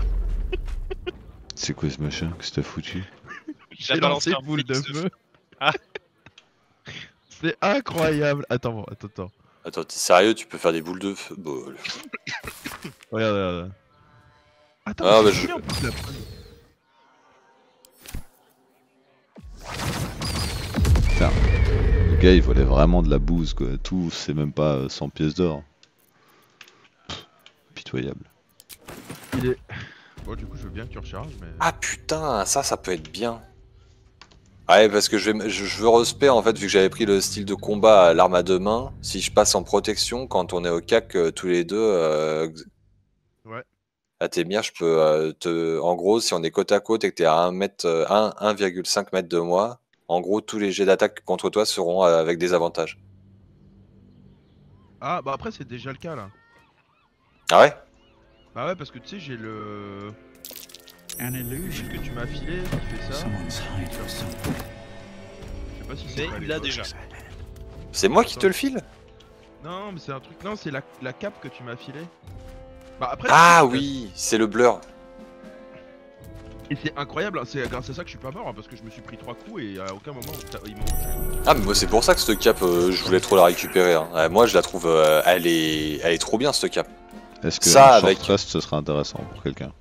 C'est quoi ce machin? Qu'est-ce que t'as foutu? J'ai lancé une boule de feu. Ah. C'est incroyable. Attends, bon, attends. Attends, t'es sérieux? Tu peux faire des boules de feu? Bon, regarde, regarde. Attends, ah, bah je... Putain, le gars il volait vraiment de la bouse quoi, tout c'est même pas 100 pièces d'or. Pitoyable. Il est... Bon du coup je veux bien que tu recharges mais... Ah putain, ça peut être bien. Ah ouais parce que je veux respect en fait vu que j'avais pris le style de combat à l'arme à deux mains, si je passe en protection quand on est au CAC tous les deux... Ouais. Adzemir, je peux te. En gros, si on est côte à côte et que tu es à 1,5 mètre de moi, en gros, tous les jets d'attaque contre toi seront avec des avantages. Ah, bah après, c'est déjà le cas là. Ah ouais? Bah ouais, parce que tu sais, j'ai le. Un illusion que tu m'as filé, tu fais ça. Je sais pas si c'est. Mais là déjà. C'est moi qui te le file? Non, mais c'est un truc. Non, c'est la cape que tu m'as filé. Bah après, ah oui, c'est le blur. Et c'est incroyable, c'est grâce à ça que je suis pas mort, hein, parce que je me suis pris 3 coups et à aucun moment ils m'ont... Ah mais moi c'est pour ça que cette cape, je voulais trop la récupérer. Hein. Moi je la trouve, elle est trop bien cette cape. Est-ce que ça avec rest ce serait intéressant pour quelqu'un?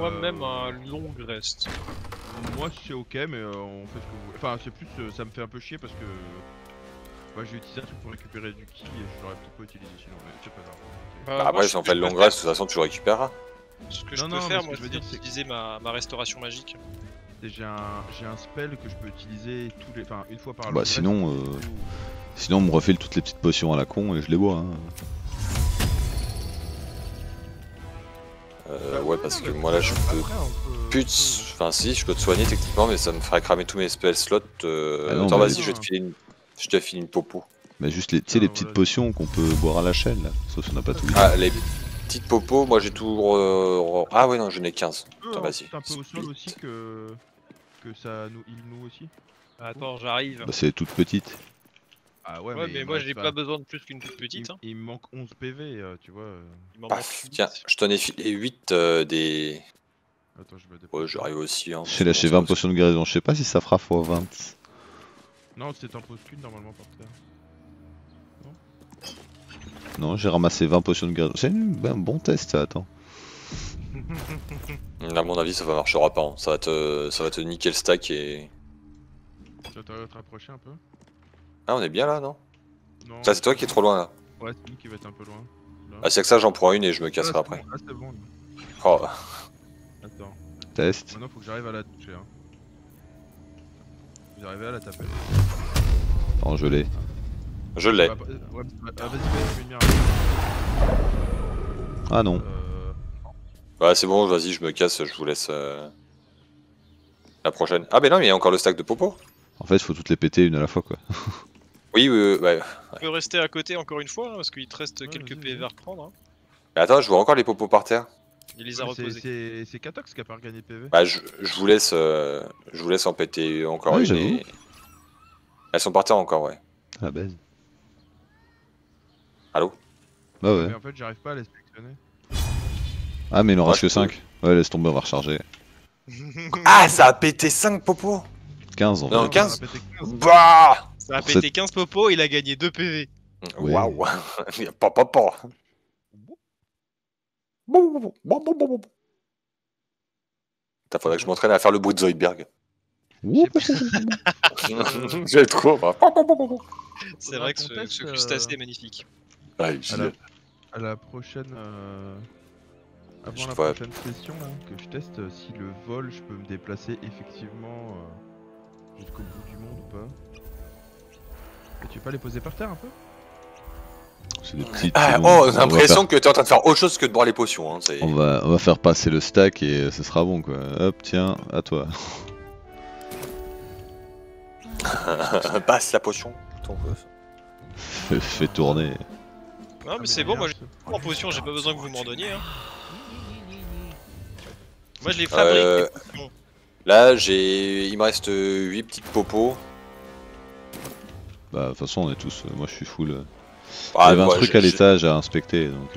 Moi-même un long rest. Moi c'est ok mais on fait ce que vous voulez. Enfin c'est plus, ça me fait un peu chier parce que... Moi j'ai utilisé un truc pour récupérer du ki et je l'aurais peut-être pas utilisé sinon mais c'est pas grave. Bah après, si on fait le long rest, de toute façon, tu le récupéreras. Ce que je peux faire, moi, je veux dire, c'est utiliser ma restauration magique. J'ai un spell que je peux utiliser tous les, enfin, une fois par jour. Bah sinon, on me refile toutes les petites potions à la con et je les bois. Hein. Ouais, parce que moi là, je peux. Putz, enfin si, je peux te soigner techniquement, mais ça me ferait cramer tous mes spell slots. Attends, vas-y, je te file une popo. Mais juste les, tu sais, les petites potions qu'on peut boire à la chaîne, là. Sauf qu'on n'a pas tout. Ah, les petites popos, moi j'ai tout. Ah, ouais, non, j'en ai 15. Attends, vas-y. C'est un peu au sol aussi que ça nous heal nous aussi. Attends, j'arrive. Bah, c'est toute petite. Ah, ouais, mais moi j'ai pas besoin de plus qu'une toute petite. Hein. Il me manque 11 PV, tu vois. Paf, tiens, je t'en ai filé 8 des. Attends, je me dépêche. Ouais, j'arrive aussi. Hein, j'ai lâché 20 potions de guérison, je sais pas si ça fera x20. Non, c'était en pose qu'une normalement par terre. Non, j'ai ramassé 20 potions de guérison. C'est un bon test, ça, attends. À mon avis, ça ne marchera pas. Hein. Ça va te niquer le stack et... Tu vas te rapprocher un peu? Ah, on est bien là, non, ça, c'est toi qui es trop loin, là. Ouais, c'est lui qui va être un peu loin. Là. Ah, c'est que ça, j'en prends une et je me casserai après. Bon. Ah, c'est bon. Là. Oh. Attends. Test. Maintenant, faut que j'arrive à la toucher. Hein. Vous arrivez à la taper. Non, je l'ai. Je l'ai. Ouais, vas-y, ah non. Ouais, c'est bon, vas-y, je me casse, je vous laisse la prochaine. Ah, mais non, mais il y a encore le stack de popo. En fait, il faut toutes les péter une à la fois, quoi. oui, ouais. On peut rester à côté encore une fois, hein, parce qu'il te reste quelques PV à reprendre. Hein. Mais attends, je vois encore les popos par terre. Il les a reposés. C'est Khat0x qui a pas regagné de PV. Bah, je vous laisse en péter encore une. Et... Elles sont par terre encore, ouais. Ah, baise. Allô? Bah ouais. Mais en fait j'arrive pas à les sélectionner. Ah mais il en reste que 5. Ouais laisse tomber, on va recharger. Ah ça a pété 5 popos. 15 en fait. Non 15. Bah ça a pété 15 popos, il a gagné 2 PV. Waouh. Papa. Bon. T'as faudrait que je m'entraîne à faire le bruit de Zoidberg. J'ai trop. C'est vrai que ce crustacé est magnifique. Ouais, à la prochaine. Avant la prochaine session, là, que je teste si le vol je peux me déplacer effectivement jusqu'au bout du monde ou pas. Et tu veux pas les poser par terre un peu? C'est des petites. Ah, oh, j'ai l'impression que t'es en train de faire autre chose que de boire les potions. Hein, on va faire passer le stack et ce sera bon quoi. Hop, tiens, à toi. Passe la potion, ton boss. Fais tourner. Non mais c'est bon, moi en potion, j'ai pas besoin que vous m'en donniez. Hein. Moi je les fabrique. Là j'ai, il me reste 8 petites popos. Bah de toute façon on est tous, moi je suis full. Ah, il y avait un truc à l'étage à inspecter donc.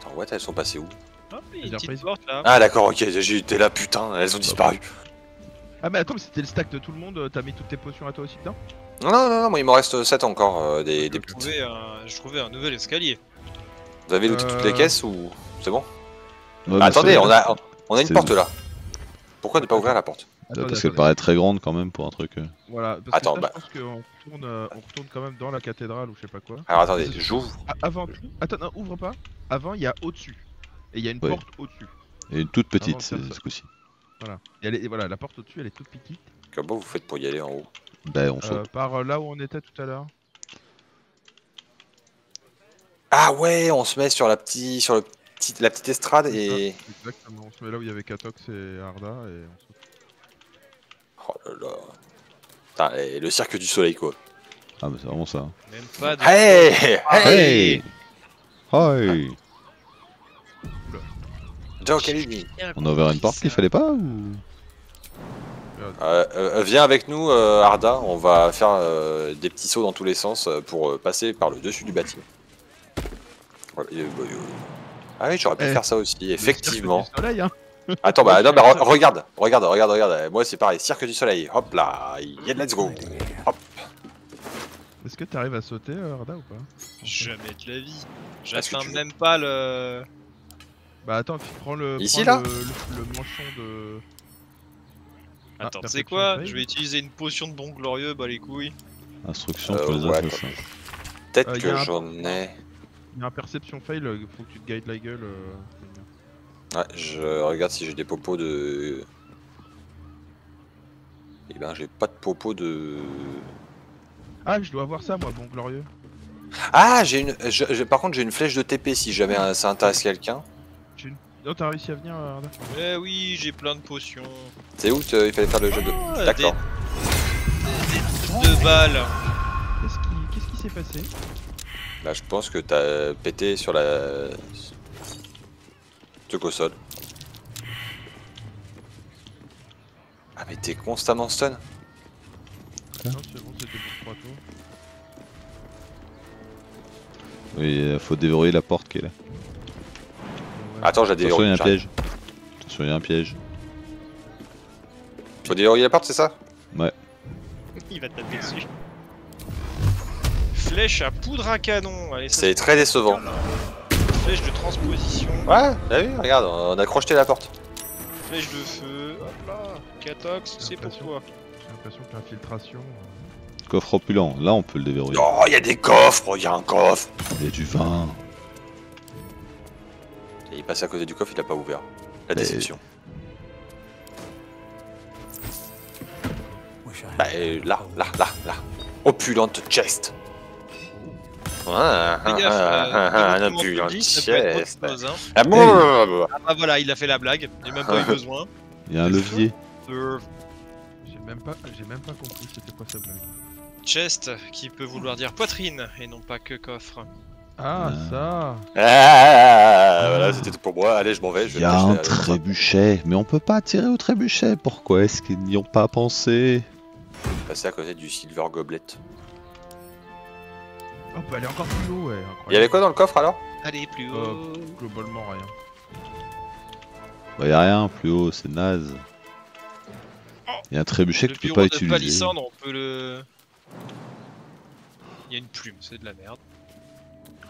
Attends, What, elles sont passées où? Oh, une petite porte, là. Ah d'accord, ok, j'étais là, putain, elles ont disparu. Ah mais attends, mais c'était le stack de tout le monde, t'as mis toutes tes potions à toi aussi dedans? Non, non, non, moi il m'en reste 7 encore, des petites. Je trouvais un nouvel escalier. Vous avez looté toutes les caisses ou... C'est bon? Ouais, bah, attendez, on a une porte là. Pourquoi ne pas ouvrir la porte? Parce qu'elle paraît très grande quand même pour un truc. Voilà, parce attends, que là, bah... je pense qu'on retourne, quand même dans la cathédrale ou je sais pas quoi. Alors attendez, j'ouvre. Avant tout, attends, non, ouvre pas. Avant, il y a au-dessus. Et il y a une porte au-dessus. Et une toute petite, ce coup-ci. Voilà. Et voilà, la porte au-dessus, elle est toute petite. Comment vous faites pour y aller en haut? Bah, on saute. Par là où on était tout à l'heure. Ah ouais, on se met sur la petite, la petite estrade et... Exactement, on se met là où il y avait Khat0x et Arda et on saute. Oh là là. Putain, et le cirque du soleil quoi. Ah bah c'est vraiment ça. Même pas de... Hey, hey, hey. On a ouvert une porte qu'il fallait pas ou... viens avec nous Arda, on va faire des petits sauts dans tous les sens pour passer par le dessus du bâtiment. Voilà, ah oui, j'aurais pu faire ça aussi, effectivement. Soleil, hein. Attends, bah non, bah regarde, moi c'est pareil, cirque du soleil, hop là, yeah, let's go. Hop. Est-ce que t'arrives à sauter Arda ou pas? Jamais de la vie, j'atteins même pas le... Bah attends, prends le... Ici prends là le manchon de... Attends, ah, c'est quoi? Je vais utiliser une potion de bon glorieux, bah les couilles. Instruction pour les affiches. Peut-être que j'en ai... Y'a un perception fail, faut que tu te guides la gueule. Ouais, je regarde si j'ai des popos de... Eh ben j'ai pas de popos de... Ah, je dois avoir ça moi, bon glorieux. Ah, j'ai une... Par contre j'ai une flèche de TP si jamais ça intéresse quelqu'un. Non, t'as réussi à venir Arda. Eh oui, j'ai plein de potions. C'est où il fallait faire le jeu de... D'accord. Deux balles. Qu'est-ce qui s'est passé? Bah je pense que t'as pété sur la... truc au sol. Ah mais t'es constamment stun. Non c'est bon, c'était pour 3 tours. Oui, faut déverrouiller la porte qui est là. Attends, j'ai déverrouillé. Attention, il y a un piège. Attention, il y a un piège. Faut déverrouiller la porte, c'est ça? Ouais. Il va te taper dessus. Flèche à poudre à canon. C'est très décevant. Flèche de transposition. Ouais, t'as vu, regarde, on a crocheté la porte. Flèche de feu. Hop là, Khat0x, c'est pour toi. J'ai l'impression que l'infiltration. Coffre opulent, là on peut le déverrouiller. Oh, il y a des coffres, il y a un coffre. Il y a du vin. Et il est passé à côté du coffre, il a pas ouvert. La déception. Bah, là. Opulente chest. Ouais, un opulent chest. Ah bon, ah bah voilà, il a fait la blague, j'ai même pas eu besoin. Il y a un levier. J'ai même pas compris c'était quoi sa blague. Chest qui peut vouloir dire poitrine et non pas que coffre. Ah ça. Ah, voilà, c'était tout pour moi, allez je m'en vais. Il y a un trébuchet, mais on peut pas tirer au trébuchet, pourquoi est-ce qu'ils n'y ont pas pensé? Passer à côté du silver goblet. On peut aller encore plus haut, ouais. Il y avait quoi dans le coffre alors? Allez, plus haut. Globalement, rien. Bah, y'a rien, plus haut, c'est naze. Y'a un trébuchet que tu peux pas utiliser. Palissandre, on peut le... Y'a une plume, c'est de la merde.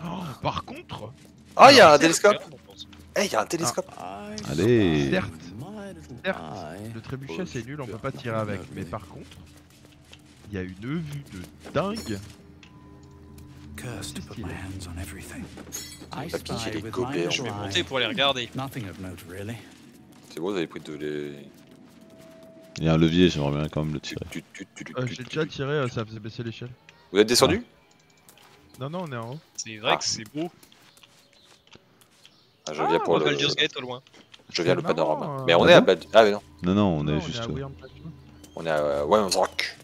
Oh, par contre. Ah, oh, y'a un télescope. Eh, y'a un télescope. Allez. Certes, le trébuchet c'est nul, on peut pas tirer avec, mais par contre, il y a une vue de dingue. Je vais monter pour aller regarder. C'est bon, vous avez pris tous les... Il y a un levier, j'aimerais bien quand même le tirer. J'ai déjà tiré, ça faisait baisser l'échelle. Vous êtes descendu? Non, non, on est en haut. C'est vrai que c'est beau. Ah, je viens pour le Baldur's Gate au loin. Je viens le panorama. Mais on est à Bad. Ah, mais non. Non, non, on est juste. On est à One Rock.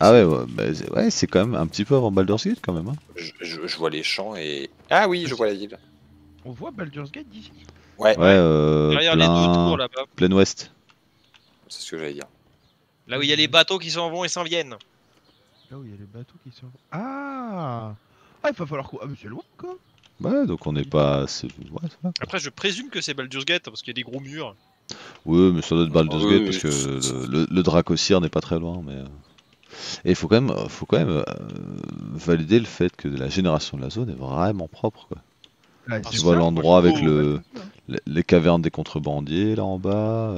Ah ouais, ouais, c'est quand même un petit peu avant Baldur's Gate quand même. Je vois les champs et... Ah oui, je vois la ville. On voit Baldur's Gate d'ici? Ouais. Ouais, derrière les deux tours là-bas. Plein ouest. C'est ce que j'allais dire. Là où il y a les bateaux qui s'en vont et s'en viennent. Là où il y a les bateaux qui s'en vont. Ah, il va falloir quoi? Ah mais c'est loin quoi. Ouais, donc on n'est pas... Ouais, après, je présume que c'est Baldur's Gate, parce qu'il y a des gros murs. Oui, mais ça doit être Baldur's Gate, parce que le Dracocyr n'est pas très loin, mais... Et il faut quand même valider le fait que la génération de la zone est vraiment propre, quoi. Ouais, tu vois l'endroit avec les cavernes des contrebandiers, là en bas...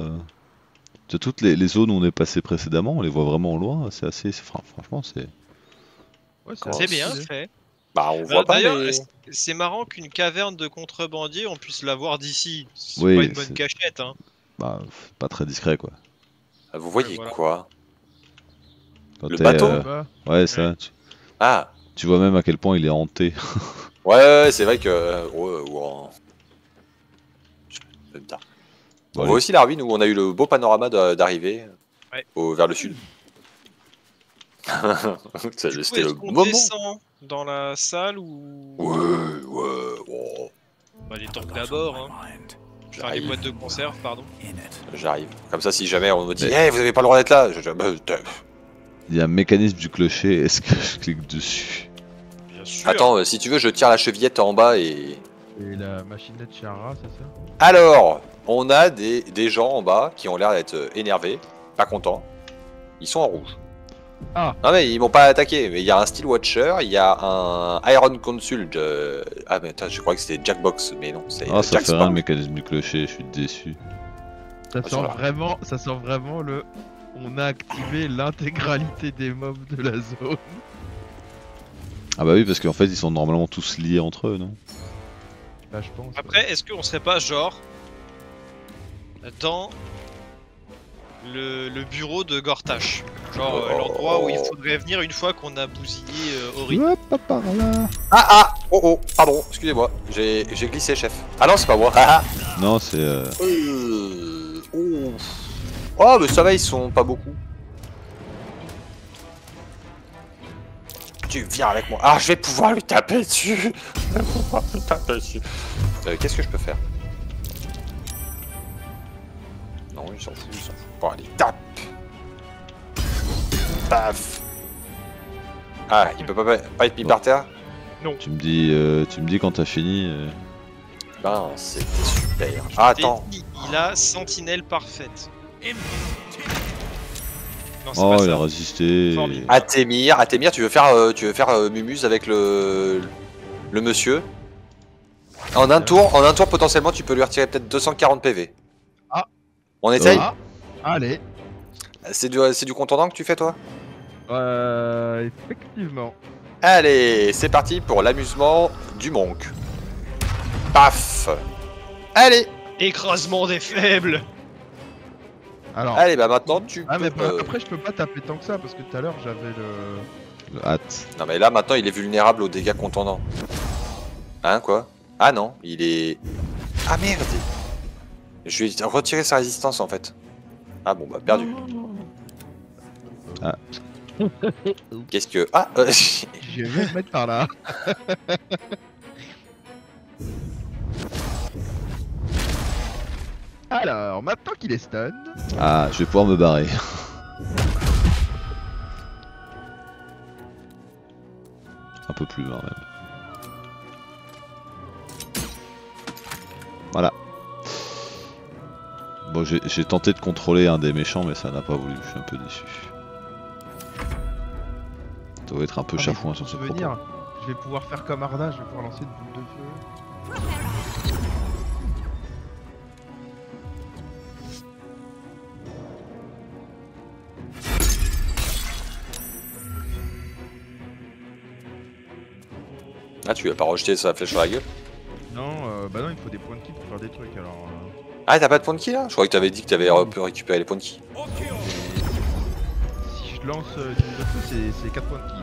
De toutes les zones où on est passé précédemment, on les voit vraiment au loin, c'est assez... Franchement, c'est... Ouais, c'est assez bien fait. Bah, on voit pas, mais... C'est marrant qu'une caverne de contrebandier, on puisse la voir d'ici. C'est oui, pas une bonne cachette, hein. Bah, pas très discret, quoi. Ah, vous voyez voilà. Quoi quand le bateau ouais, ça. Ouais. Tu vois même à quel point il est hanté. ouais, c'est vrai que... Wow. On voit aussi la ruine où on a eu le beau panorama d'arrivée vers le sud. C'était le bon moment. Descend dans la salle ou... Ouais. Bah, les tanks d'abord, hein. Enfin, les boîtes de conserve, pardon. J'arrive. Comme ça, si jamais on me dit hey, vous avez pas le droit d'être là, il y a un mécanisme du clocher, est-ce que je clique dessus? Bien sûr. Attends, si tu veux, je tire la chevillette en bas et... Et la machinette Chiara, c'est ça? Alors, on a des gens en bas qui ont l'air d'être énervés, pas contents. Ils sont en rouge. Ah. Non mais ils m'ont pas attaqué, mais il y a un Steel Watcher, il y a un Iron Consul de... Ah mais attends, je croyais que c'était Jackbox, mais non, c'est... Ah ça fait rien le mécanisme du clocher, je suis déçu. Ça sent vraiment le... On a activé l'intégralité des mobs de la zone. Ah bah oui, parce qu'en fait ils sont normalement tous liés entre eux, non? Bah je pense... Après, est-ce qu'on serait pas genre... dans... Le bureau de Gortash, genre l'endroit où il faudrait venir une fois qu'on a bousillé Ori. Hop, par là. Pardon, excusez-moi, j'ai glissé, chef. Ah non, c'est pas moi. Non, c'est. Oh, mais ça va, ils sont pas beaucoup. Tu viens avec moi. Ah, je vais pouvoir lui taper dessus. Qu'est-ce que je peux faire? Non, il s'en fout, il s'en fout. Bon, allez, tape! Paf! Ah, il peut pas être mis par terre? Non. Tu me dis quand t'as fini. Ben, c'était super. Ah, attends. Il a sentinelle parfaite. Non, oh, il a résisté. Adzemir, tu veux faire Mumuse avec le monsieur? En un tour, potentiellement, tu peux lui retirer peut-être 240 PV. Ah! On essaye? Allez. C'est du contendant que tu fais toi? Effectivement. Allez, c'est parti pour l'amusement du monk. Paf. Allez. Écrasement des faibles. Alors. Allez, bah maintenant tu... Ah mais après je peux pas taper tant que ça parce que tout à l'heure j'avais le hâte. Non mais là maintenant il est vulnérable aux dégâts contendants. Hein quoi? Ah non, il est... Ah merde. Je vais retirer sa résistance en fait. Ah bon bah perdu. Ah. Qu'est-ce que... Ah je vais me mettre par là. Alors maintenant qu'il est stun... Ah je vais pouvoir me barrer. Un peu plus loin même. Voilà. Bon, j'ai tenté de contrôler un des méchants, mais ça n'a pas voulu, je suis un peu déçu. Ça doit être un peu chafouin sur ce propos. Je vais pouvoir faire comme Arda, je vais pouvoir lancer une boule de feu. Ah, tu vas pas rejeter sa flèche sur la gueule? Non, bah non, il faut des points de ki pour faire des trucs alors... Ah t'as pas de point de ki là? Je croyais que t'avais dit que t'avais pu récupérer les points de ki. Si je lance du feu c'est 4 points de ki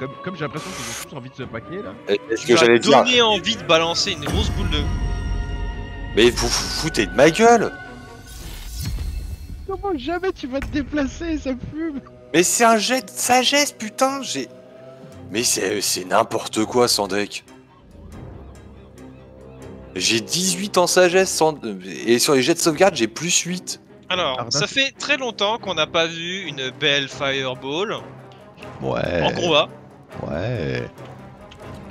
donc... Comme j'ai l'impression qu'ils ont tous envie de se paquer là... Est-ce que j'allais dire... donné envie de balancer une grosse boule de... Mais vous foutez de ma gueule! Comment jamais tu vas te déplacer, ça fume! Mais c'est un jet de sagesse putain, j'ai... Mais c'est n'importe quoi sans deck. J'ai 18 en sagesse sans... et sur les jets de sauvegarde j'ai plus 8. Alors, Arda, ça fait très longtemps qu'on n'a pas vu une belle Fireball. Ouais. En combat. Ouais.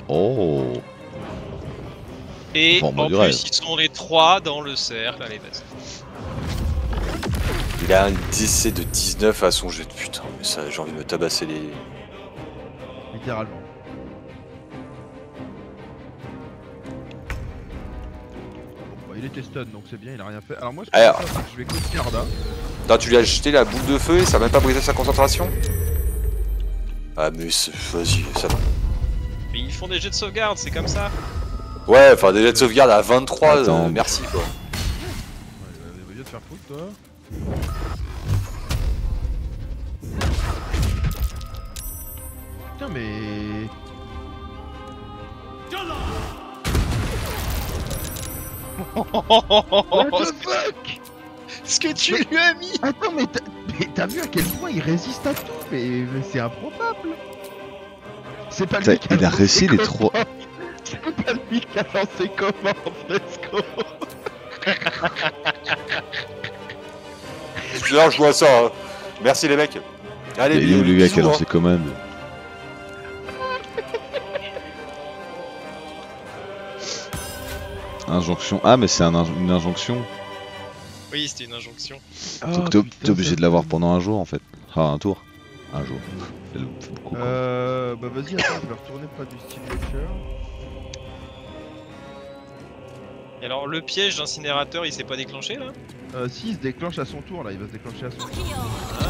Oh. Et bon, en plus, rêve. Ils sont les trois dans le cercle. Allez, vas-y. Il a un DC de 19 à son jet de putain. Mais ça, j'ai envie de me tabasser les... Littéralement. Il était stun donc c'est bien, il a rien fait. Alors moi je vais coaster Arda. Attends, tu lui as jeté la boule de feu et ça a même pas brisé sa concentration. Ah mais vas-y, ça va. Mais ils font des jets de sauvegarde, c'est comme ça. Ouais, enfin des jets de sauvegarde à 23, attends, merci quoi. Ouais, il va bien te faire foutre toi. Putain mais... What the fuck? Ce que tu lui as mis. Attends mais t'as vu à quel point il résiste à tout, mais c'est improbable. C'est pas lui qui a lancé les trois. C'est pas lui qui a lancé comment Fresco. Là je vois ça. Hein. Merci les mecs. Allez. Il est où le gars qui a lancé commande? Injonction. Ah mais c'est une injonction. Oui c'était une injonction. Donc t'es obligé de l'avoir pendant un jour en fait. Enfin un tour. Un jour. Coup, bah vas-y attends, je vais retourner près du Steel Watcher. Et alors le piège d'incinérateur il s'est pas déclenché là? Si il se déclenche à son tour là, il va se déclencher à son tour. Ah.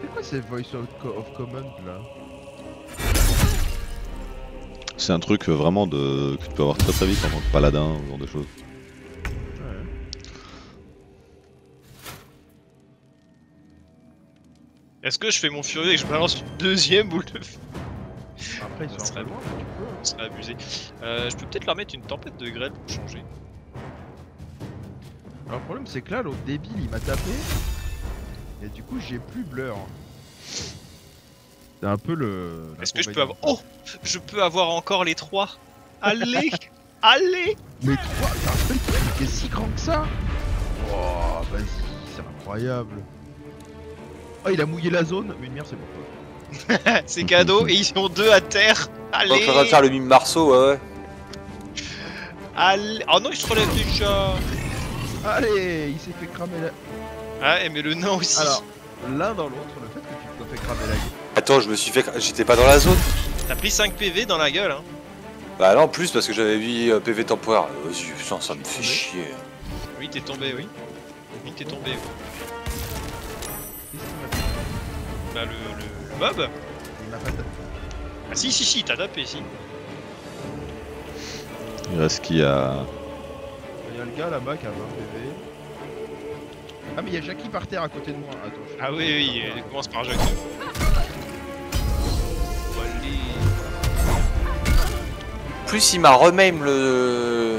C'est quoi ces voice of command là? C'est un truc vraiment de... que tu peux avoir très très vite en tant que paladin ou ce genre de choses. Ouais. Est-ce que je fais mon furieux et que je balance une deuxième boule de feu? Après il serait loin, on serait abusé. Je peux peut-être leur mettre une tempête de grêle pour changer. Alors le problème c'est que là l'autre débile il m'a tapé et du coup j'ai plus blur. C'est un peu le... Est-ce que je peux avoir... Oh, je peux avoir encore les 3. Allez. Allez. Mais 3, t'as un peu le truc si grand que ça. Oh, vas-y, c'est incroyable. Oh, il a mouillé la zone. Mais une merde, c'est bon. C'est cadeau, et ils ont 2 à terre. Allez. On va faire le mime Marceau, ouais. Allez. Oh non, il se relève du chat. Allez, il s'est fait cramer la... Ah, mais le nain aussi. Alors, l'un dans l'autre, le fait que tu t'en fais cramer la gueule. Attends, je me suis fait... J'étais pas dans la zone. T'as pris 5 PV dans la gueule, hein. Bah non, plus parce que j'avais 8 PV temporaire. Vas-y, putain, ça me fait chier. Oui, t'es tombé, oui. Oui, t'es tombé. Oui. Bah, le mob. Il m'a pas tapé. Ah si, si, si, t'as tapé, si. Il reste qui a... Il y a le gars là-bas qui a 20 PV. Ah mais il y a Jackie par terre à côté de moi. Attends, ah oui, oui, il commence par Jackie. Plus il m'a remame le...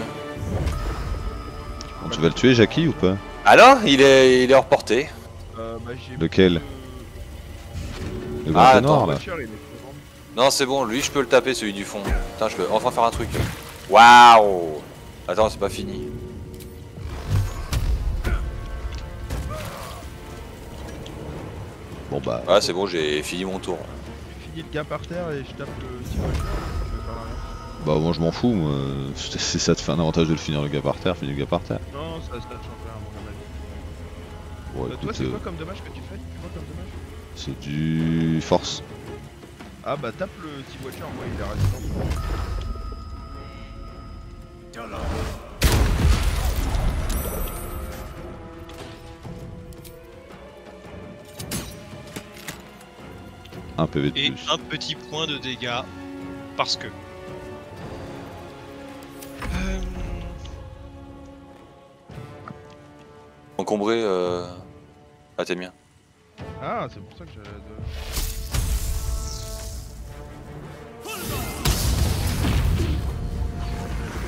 Bon, tu vas le tuer Jackie ou pas? Alors il est hors portée. Bah, lequel? Le grand noir là. Non c'est bon, lui je peux le taper celui du fond. Putain je peux enfin faire un truc. Waouh. Attends c'est pas fini. Bon bah... Ah c'est bon j'ai fini mon tour. J'ai fini le gars par terre et je tape le petit voiture. Bah moi je m'en fous, moi. Si ça te fait un avantage de le finir le gars par terre, finis le gars par terre. Non, ça te change rien, mon gars. Toi c'est quoi comme dommage que tu fais? C'est du... force. Ah bah tape le petit voiture, moi il est résistant. Un PV de plus. Et un petit point de dégâts, parce que... Encombré Ah t'es bien. Ah c'est pour ça que j'ai...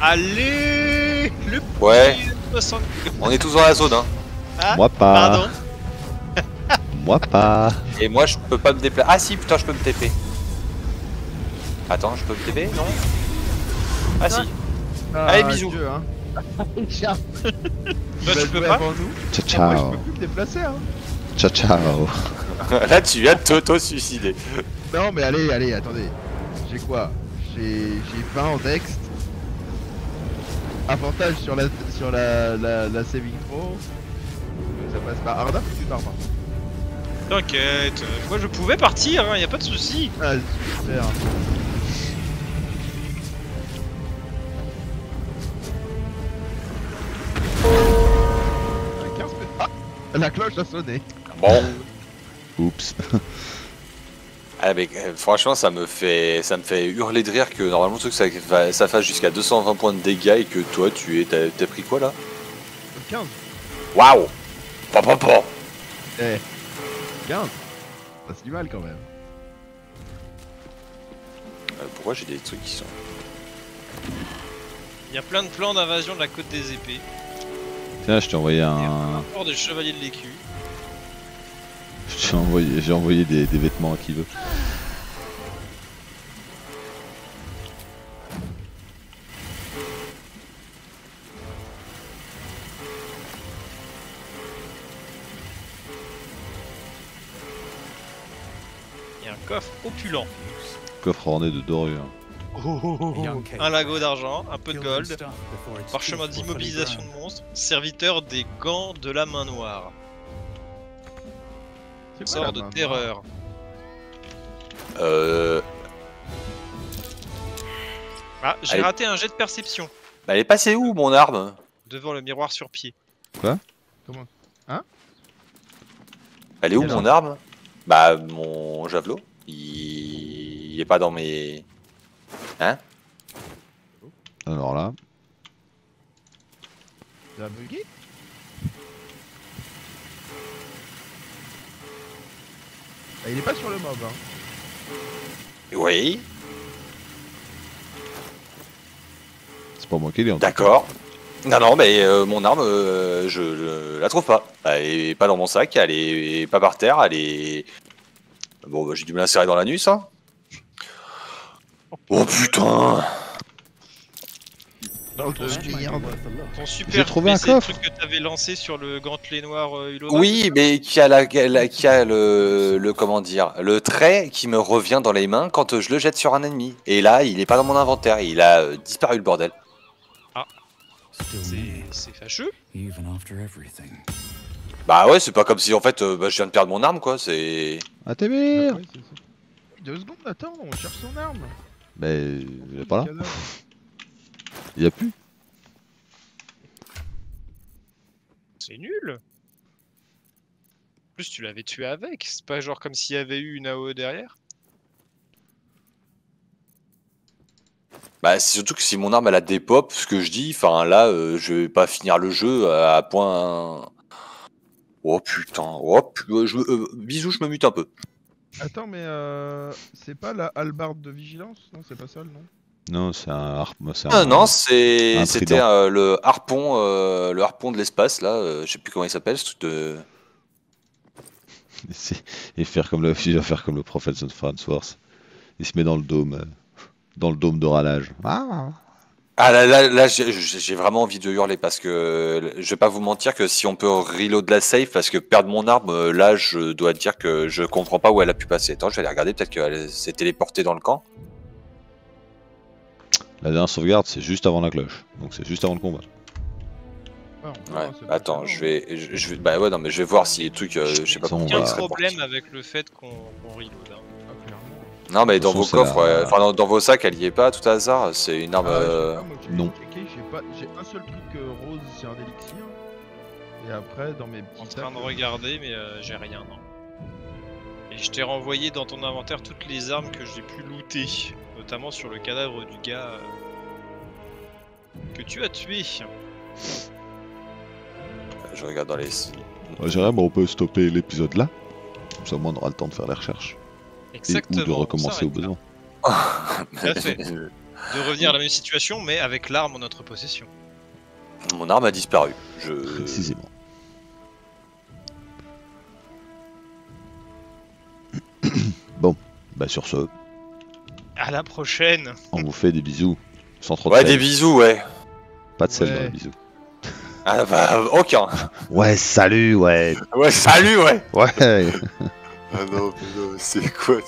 Allez le ouais. 60... On est tous dans la zone hein. Ah, moi pas. Pardon. Moi pas. Et moi je peux pas me déplacer. Ah si putain je peux me TP. Attends je peux me TP non? Ah si. Ah, allez bisous Dieu, hein. Ciao. Toi tu peux pas? Ciao ciao. Moi je peux plus me déplacer hein. Ciao ciao. Là tu viens de t'auto-suicider. Non mais allez, allez, attendez. j'ai quoi? J'ai 20 en dex. Avantage sur la saving throw. Ça passe par Arda ou tu pars pas? T'inquiète, moi je pouvais partir, hein, y'a pas de soucis. Ah super. Ah, la cloche a sonné. Bon. Oups. Ah, mais, franchement ça me fait hurler de rire que normalement truc ça fasse jusqu'à 220 points de dégâts et que toi t'as pris quoi là? 15. Waouh. Papa. Eh. 15. C'est du mal quand même. Pourquoi j'ai des trucs qui sont... Il y a plein de plans d'invasion de la côte des épées. Tiens, je t'ai envoyé un rapport de chevalier de l'écu. J'ai envoyé des vêtements à qui veut. Il y a un coffre opulent. Coffre orné de dorures. Un lago d'argent, un peu de gold, parchemin d'immobilisation de monstres, serviteur des gants de la main noire. Sort de terreur. Ah, j'ai raté un jet de perception. Bah, elle est passée où mon arme? Devant le miroir sur pied. Quoi? Comment? Hein? Elle est où mon arme? Bah, mon javelot. Il est pas dans mes... Hein? Alors là... T'as bugué? Il est pas sur le mob hein. Oui. C'est pas moi qui l'ai en tout cas. D'accord. Non mais mon arme je la trouve pas. Elle est pas dans mon sac, elle est pas par terre, elle est... Bon bah, j'ai dû me l'insérer dans l'anus hein. Oh putain. J'ai trouvé un coffre. Le truc que t'avais lancé sur le gantelet noir Ulona. Oui, mais qui a le comment dire, le trait qui me revient dans les mains quand je le jette sur un ennemi. Et là, il est pas dans mon inventaire, il a disparu le bordel. Ah, c'est fâcheux. Bah ouais, c'est pas comme si en fait je viens de perdre mon arme quoi, c'est... Ah t'es merde. 2 secondes, attends, on cherche son arme. Mais il est pas là. Il y a plus. C'est nul. En plus tu l'avais tué avec, c'est pas genre comme s'il y avait eu une AOE derrière. Bah c'est surtout que si mon arme elle a des pop, ce que je dis, enfin là je vais pas finir le jeu à point... Oh putain, bisous je me mute un peu. Attends mais c'est pas la hallebarde de vigilance? Non c'est pas ça le nom? Non, c'est un harpon. Non, c'était le harpon de l'espace là. Je sais plus comment il s'appelle ce truc de. Et faire comme le prophète Saint Farnsworth. Il se met dans le dôme de ralage. Ah là j'ai vraiment envie de hurler parce que je vais pas vous mentir que si on peut reload la save parce que perdre mon arme là je dois dire que je comprends pas où elle a pu passer. Attends, je vais aller regarder, peut-être qu'elle s'est téléportée dans le camp. La dernière sauvegarde, c'est juste avant la cloche, donc c'est juste avant le combat. Ouais, attends, je vais... Bah ouais, non, mais je vais voir si les trucs... je sais pas comment on va... Il y a un problème avec le fait qu'on reload, hein. Non, mais dans vos coffres, enfin dans vos sacs, elle y est pas, tout à hasard, c'est une arme... Non. J'ai un seul truc rose, c'est un élixir, et après, dans mes... En train de regarder, mais j'ai rien, non. Et je t'ai renvoyé dans ton inventaire toutes les armes que j'ai pu looter. Notamment sur le cadavre du gars que tu as tué. Je regarde dans les... Jérôme, on peut stopper l'épisode là. Comme ça, au moins, on aura le temps de faire les recherches. Exactement. Et, ou de recommencer au besoin. De revenir à la même situation, mais avec l'arme en notre possession. Mon arme a disparu. Précisément. Bon, bah sur ce... À la prochaine. On vous fait des bisous. Sans trop de... Ouais, sel. Des bisous, ouais. Pas de sel dans les bisous. Ah bah, aucun. Ouais, salut, ouais. Ouais, salut, ouais. Ouais. Ah non, c'est quoi